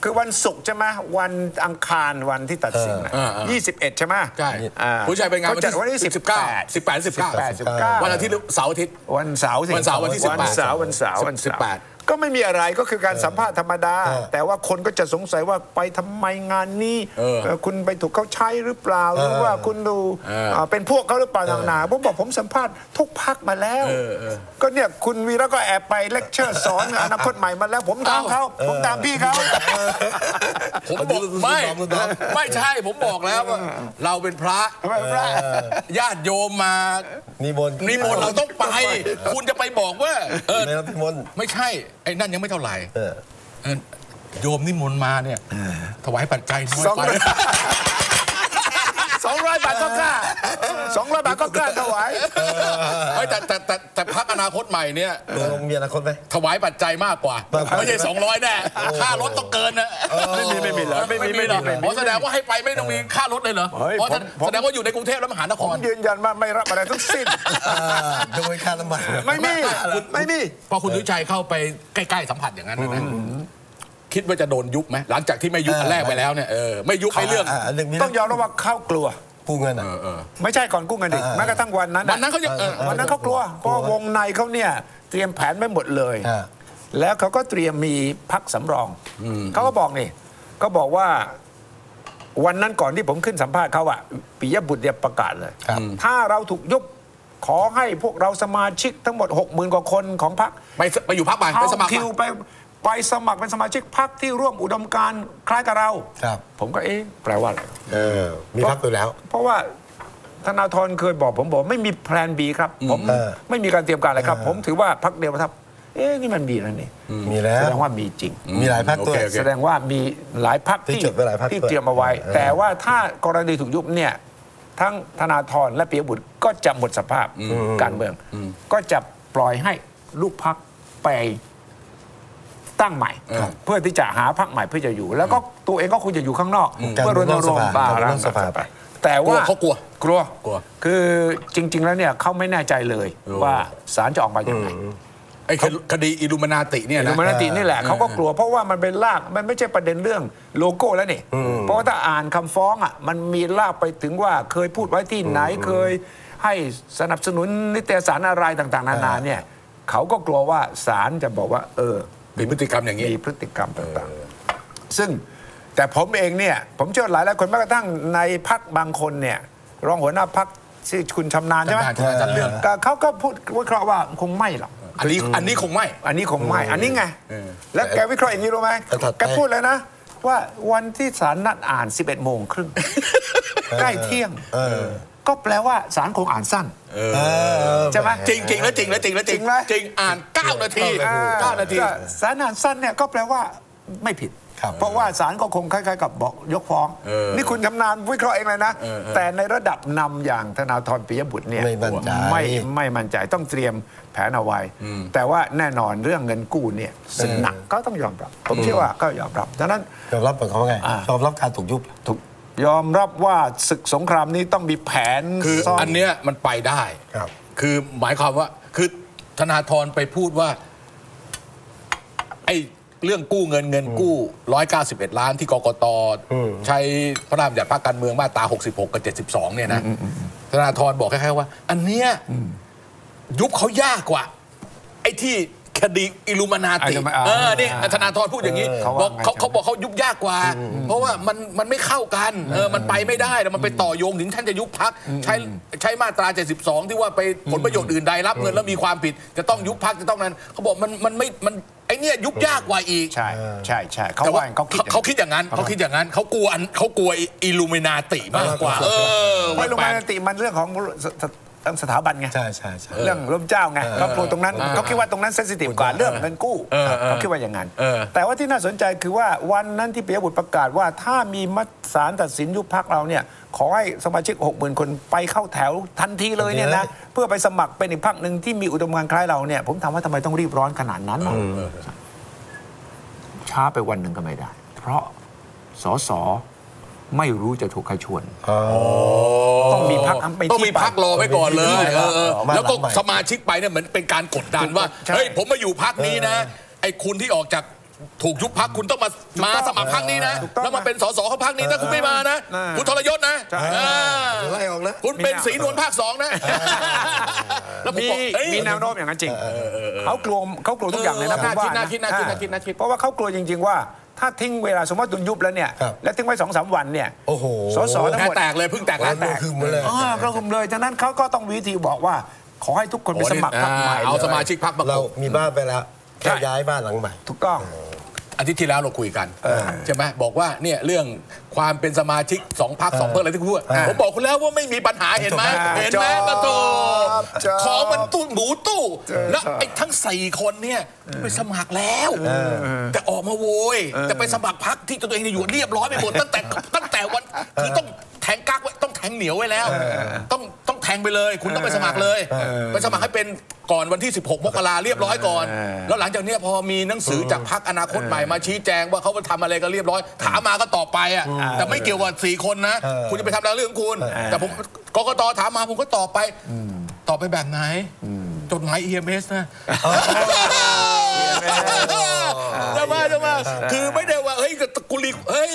คือวันศุกร์ใช่ไหมวันอังคารวันที่ตัดสินยี่สิบเอ็ดใช่ไหมใช่ผู้ชายไปงานวันที่สิบเก้าสิบแปดสิบเก้าวันอาทิตย์เสาร์อาทิตย์วันเสาร์วันเสาร์วันที่สิบแปดวันเสาร์วันเสาร์วันสิบแปดก็ไม่มีอะไรก็คือการสัมภาษณ์ธรรมดาแต่ว่าคนก็จะสงสัยว่าไปทำไมงานนี้คุณไปถูกเขาใช้หรือเปล่าหรือว่าคุณดูเป็นพวกเขาหรือเปล่าต่างๆผมบอกผมสัมภาษณ์ทุกพรรคมาแล้วก็เนี่ยคุณวีระก็แอบไปเลคเชอร์สอนอนาคตใหม่มาแล้วผมตามเขาผมตามพี่เขาผมบอกไม่ไม่ใช่ผมบอกแล้วว่าเราเป็นพระญาติโยมมานิมนต์นิมนต์เราต้องไปคุณจะไปบอกว่าเออไม่ใช่ไอ้นั่นยังไม่เท่าไหร่โยมนิมนต์มาเนี่ยถวายปัจจัยสองร้อยบาทก็กล้าสองร้อยบาทก็กล้าถวายแต่แต่แต่แต่พรรคอนาคตใหม่เนี่ยมีอนาคตไหมถวายปัจจัยมากกว่าไม่ใช่สองร้อยแน่ค่ารถต้องเกินนะไม่มีไม่มีเหรอไม่มีไม่มีหมอแสดงว่าให้ไปไม่ต้องมีค่ารถเลยเหรอแสดงว่าอยู่ในกรุงเทพแล้วมหานครยืนยันว่าไม่รับอะไรทั้งสิ้นโดยค่าน้ำมันไม่มีไม่มีพอคุณสุริชัยเข้าไปใกล้ๆสัมผัสอย่างนั้นนะคิดว่าจะโดนยุบไหมหลังจากที่ไม่ยุบอันแรกไปแล้วเนี่ยเออไม่ยุบไปเรื่องต้องยอมรับว่าเข้ากลัวกู้เงินอ่ะไม่ใช่ก่อนกู้เงินดิแม้กระทั่งวันนั้นวันนั้นเขาวันนั้นเขากลัวเพราะวงในเขาเนี่ยเตรียมแผนไว้หมดเลยแล้วเขาก็เตรียมมีพักสำรองเขาก็บอกนี่ก็บอกว่าวันนั้นก่อนที่ผมขึ้นสัมภาษณ์เขาอะปิยบุตรเนี่ยประกาศเลยถ้าเราถูกยุบขอให้พวกเราสมาชิกทั้งหมดหกหมื่นกว่าคนของพรรคไปไปอยู่พรรคใหม่ไปสมัครคิวไปไปสมัครเป็นสมาชิกพรรคที่ร่วมอุดมการณ์คล้ายกับเราครับผมก็เอ๊ะแปลว่าอะไรเออมีพรรคอยู่แล้วเพราะว่าธนาธรเคยบอกผมบอกไม่มีแพลน บี ครับผมไม่มีการเตรียมการอะไรครับผมถือว่าพรรคเดียวครับเอ๊ะนี่มันมีแล้วนี่มีแล้วแสดงว่ามีจริงมีหลายพรรคตัวแสดงว่ามีหลายพรรคที่ที่เตรียมเอาไว้แต่ว่าถ้ากรณีถูกยุบเนี่ยทั้งธนาธรและปิยบุตรก็จะหมดสภาพการเมืองก็จะปล่อยให้ลูกพรรคไปตั้งใหม่เพื่อที่จะหาพรรคใหม่เพื่อจะอยู่แล้วก็ตัวเองก็คงจะอยู่ข้างนอกเพื่อรณรงค์บ้ารังสภาไป แต่ว่าเขากลัวกลัวกลัวคือจริงๆแล้วเนี่ยเขาไม่แน่ใจเลยว่าศาลจะออกมาอย่างไรไอ้คดีอิลูมินาติเนี่ยนะอิลูมินาตินี่แหละเขาก็กลัวเพราะว่ามันเป็นลากมันไม่ใช่ประเด็นเรื่องโลโก้แล้วนี่เพราะว่าถ้าอ่านคำฟ้องอ่ะมันมีลากไปถึงว่าเคยพูดไว้ที่ไหนเคยให้สนับสนุนนิตยสารอะไรต่างๆนานาเนี่ยเขาก็กลัวว่าศาลจะบอกว่าเออมีพฤติกรรมอย่างนี้มีพฤติกรรมต่างๆซึ่งแต่ผมเองเนี่ยผมเชื่อหลายหลายคนแม้กระทั่งในพรรคบางคนเนี่ยรองหัวหน้าพรรคชื่อคุณชำนาญใช่ไหมเขาก็พูดวิเคราะห์ว่าคงไม่หรอกอันนี้อันนี้คงไม่อันนี้คงไม่อันนี้ไงแล้วแกวิเคราะห์อย่างนี้รู้ไหมแกพูดเลยนะว่าวันที่ศาลนัดอ่านสิบเอ็ดโมงครึ่งใกล้เที่ยงก็แปลว่าศาลคงอ่านสั้นใช่ไหมจริงจริงแล้วจริงแล้วจริงแล้วจริงจริงอ่านเก้านาทีเก้านาทีศาลอ่านสั้นเนี่ยก็แปลว่าไม่ผิดเพราะว่าศาลก็คงคล้ายๆกับบอกยกฟ้องนี่คุณชำนาญวิเคราะห์เองเลยนะแต่ในระดับนำอย่างธนาธรปิยบุตรเนี่ยไม่มั่นใจไม่มั่นใจต้องเตรียมแผนเอาไว้แต่ว่าแน่นอนเรื่องเงินกู้เนี่ยซึ่งหนักก็ต้องยอมรับผมเชื่อว่าก็ยอมรับดังนั้นยอมรับเหมือนเขาไงยอมรับการถูกยุบถูกยอมรับว่าศึกสงครามนี้ต้องมีแผนคืออันเนี้ยมันไปได้คือหมายความว่าคือธนาธรไปพูดว่าไอเรื่องกู้เงินเงินกู้หนึ่งร้อยเก้าสิบเอ็ดล้านที่กกต.ใช้พระราชบัญญัติพรรคการเมืองมาตราหกสิบหกกับเจ็ดสิบสองเนี่ยนะธนาธรบอกแค่ๆว่าอันเนี้ยยุบเขายากกว่าไอ้ที่คดีอิลูมินาติเออเนี่ยธนาธรพูดอย่างนี้บอกเขาเขาบอกเขายุบยากกว่าเพราะว่ามันมันไม่เข้ากันเออมันไปไม่ได้แล้วมันไปต่อโยงถึงท่านจะยุบพรรคใช้ใช้มาตราเจ็ดสิบสองที่ว่าไปผลประโยชน์อื่นใดรับเงินแล้วมีความผิดจะต้องยุบพรรคจะต้องนั้นเขาบอกมันมันไม่มันไอ้เนี่ยยุบยากกว่าอีกใช่ใช่ใช่เขาว่าเขาคิดเขาคิดอย่างนั้นเขาคิดอย่างนั้นเขากลัวเขากลัวอิลูมินาติมากกว่าเอออิลูมินาติมันเรื่องของสถาบันไงใช่ใช่เรื่องล้มเจ้าไงเขาพูดตรงนั้นเขาคิดว่าตรงนั้นเซนซิทีฟกว่าเรื่องเงินกู้เขาคิดว่าอย่างนั้นแต่ว่าที่น่าสนใจคือว่าวันนั้นที่ปิยบุตรประกาศว่าถ้ามีมติศาลตัดสินยุบพรรคเราเนี่ยขอให้สมาชิก หกหมื่นคนไปเข้าแถวทันทีเลยเนี่ยนะเพื่อไปสมัครเป็นอีกพรรคหนึ่งที่มีอุดมการณ์คล้ายเราเนี่ยผมถามว่าทำไมต้องรีบร้อนขนาดนั้นช้าไปวันหนึ่งก็ไม่ได้เพราะส.ส.ไม่รู้จะถูกใครชวนต้องมีพักต้องมีพักรอไว้ก่อนเลยแล้วก็สมาชิกไปเนี่ยเหมือนเป็นการกดดันว่าเฮ้ยผมมาอยู่พักนี้นะไอ้คุณที่ออกจากถูกยุบพักคุณต้องมามาสมัครพักนี้นะแล้วมาเป็นส.ส.ของพักนี้ถ้าคุณไม่มานะคุณทรยศนะไล่ออกนะคุณเป็นสีนวลภาคสองนะแล้วมีมีแนวโน้มอย่างนั้นจริงเขากลัวเขากลัวทุกอย่างเลยนะผมว่าเพราะว่าเขากลัวจริงๆว่าถ้าทิ้งเวลาสมมติตุนยุบแล้วเนี่ยแล้วทิ้งไว้สองสามวันเนี่ยโอ้โหสสทั้งหมดแตกเลยพึ่งแตกแล้วแตกคือมันเลยก็คุมเลยจากนั้นเขาก็ต้องวิธีบอกว่าขอให้ทุกคนไปสมัครพรรคใหม่เอาสมาชิกพรรคเรามีบ้านไปแล้วจะย้ายบ้านหลังใหม่ถูกต้องอาทิตย์ที่แล้วเราคุยกันใช่ไหมบอกว่าเนี่ยเรื่องความเป็นสมาชิกสองพรรคสองเพื่ออะไรที่พูดผมบอกคุณแล้วว่าไม่มีปัญหาเห็นไหมเห็นไหมประตูของมันตู้หมูตู้แล้วไอ้ทั้งสี่คนเนี่ยไปสมัครแล้วแต่ออกมาโวยแต่ไปสมัครพรรคที่ตัวเองอยู่เรียบร้อยไปหมดตั้งแต่ตั้งแต่วันคือต้องแทงกั๊กไว้ต้องแทงเหนียวไว้แล้วต้องต้องแทงไปเลยคุณต้องไปสมัครเลยไปสมัครให้เป็นก่อนวันที่สิบหกมกราเรียบร้อยก่อนแล้วหลังจากนี้พอมีหนังสือจากพรรคอนาคตใหม่มาชี้แจงว่าเขาทำอะไรก็เรียบร้อยถามมาก็ตอบไปอ่ะแต่ไม่เกี่ยวกับสี่คนนะคุณจะไปทำอะไรเรื่องคุณแต่ผมกกต.ถามมาผมก็ตอบไปตอบไปแบบไหนจดหมาย อี เอ็ม เอส นะจะมาจะมาคือไม่ได้ว่าเฮ้ยกุลีเฮ้ย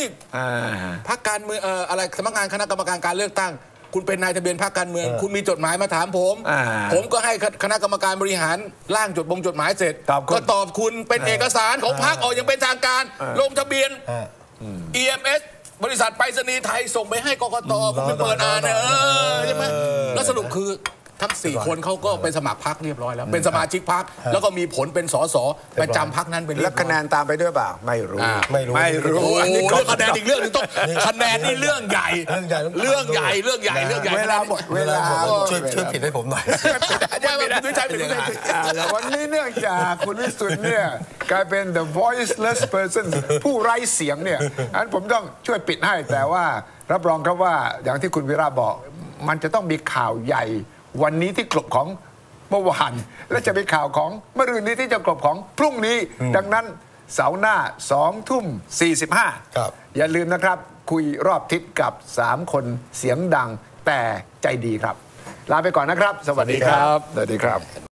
พรรคการเมืองอะไรสำนักงานคณะกรรมการการเลือกตั้งคุณเป็นนายทะเบียนพรรคการเมืองคุณมีจดหมายมาถามผมผมก็ให้คณะกรรมการบริหารร่างจดบงจดหมายเสร็จก็ตอบคุณเป็นเอกสารของพรรคออกยังเป็นทางการลงทะเบียน อี เอ็ม เอส บริษัทไปรษณีย์ไทยส่งไปให้กกต.คุณไปเปิดอ่านเออใช่ไหมแล้วสรุปคือทั้งสี่คนเขาก็ไปสมัครพรรคเรียบร้อยแล้วเป็นสมาชิกพรรคแล้วก็มีผลเป็นสสประจำพรรคนั้นเป็นแล้วคะแนนตามไปด้วยเปล่าไม่รู้ไม่รู้ไม่รู้อันนี้ก็คะแนนอีกเรื่องนึงต้องคะแนนนี่เรื่องใหญ่เรื่องใหญ่เรื่องใหญ่เรื่องใหญ่เวลาหมดเวลาช่วยช่วยผิดให้ผมหน่อยไม่ไม่ไม่ใช่ผิดไม่ใช่ผิดแล้ววันนี้เนื่องจากคุณวิสุทธิ์เนี่ยกลายเป็น the voiceless person ผู้ไร้เสียงเนี่ยอันผมต้องช่วยปิดให้แต่ว่ารับรองครับว่าอย่างที่คุณวีระบอกมันจะต้องมีข่าวใหญ่วันนี้ที่กลบของเมื่อวานและจะเป็นข่าวของมะรืนนี้ที่จะกลบของพรุ่งนี้ดังนั้น เสาร์หน้าสองทุ่มสี่สิบห้าครับอย่าลืมนะครับคุยรอบทิศกับสามคนเสียงดังแต่ใจดีครับลาไปก่อนนะครับสวัสดีครับสวัสดีครับ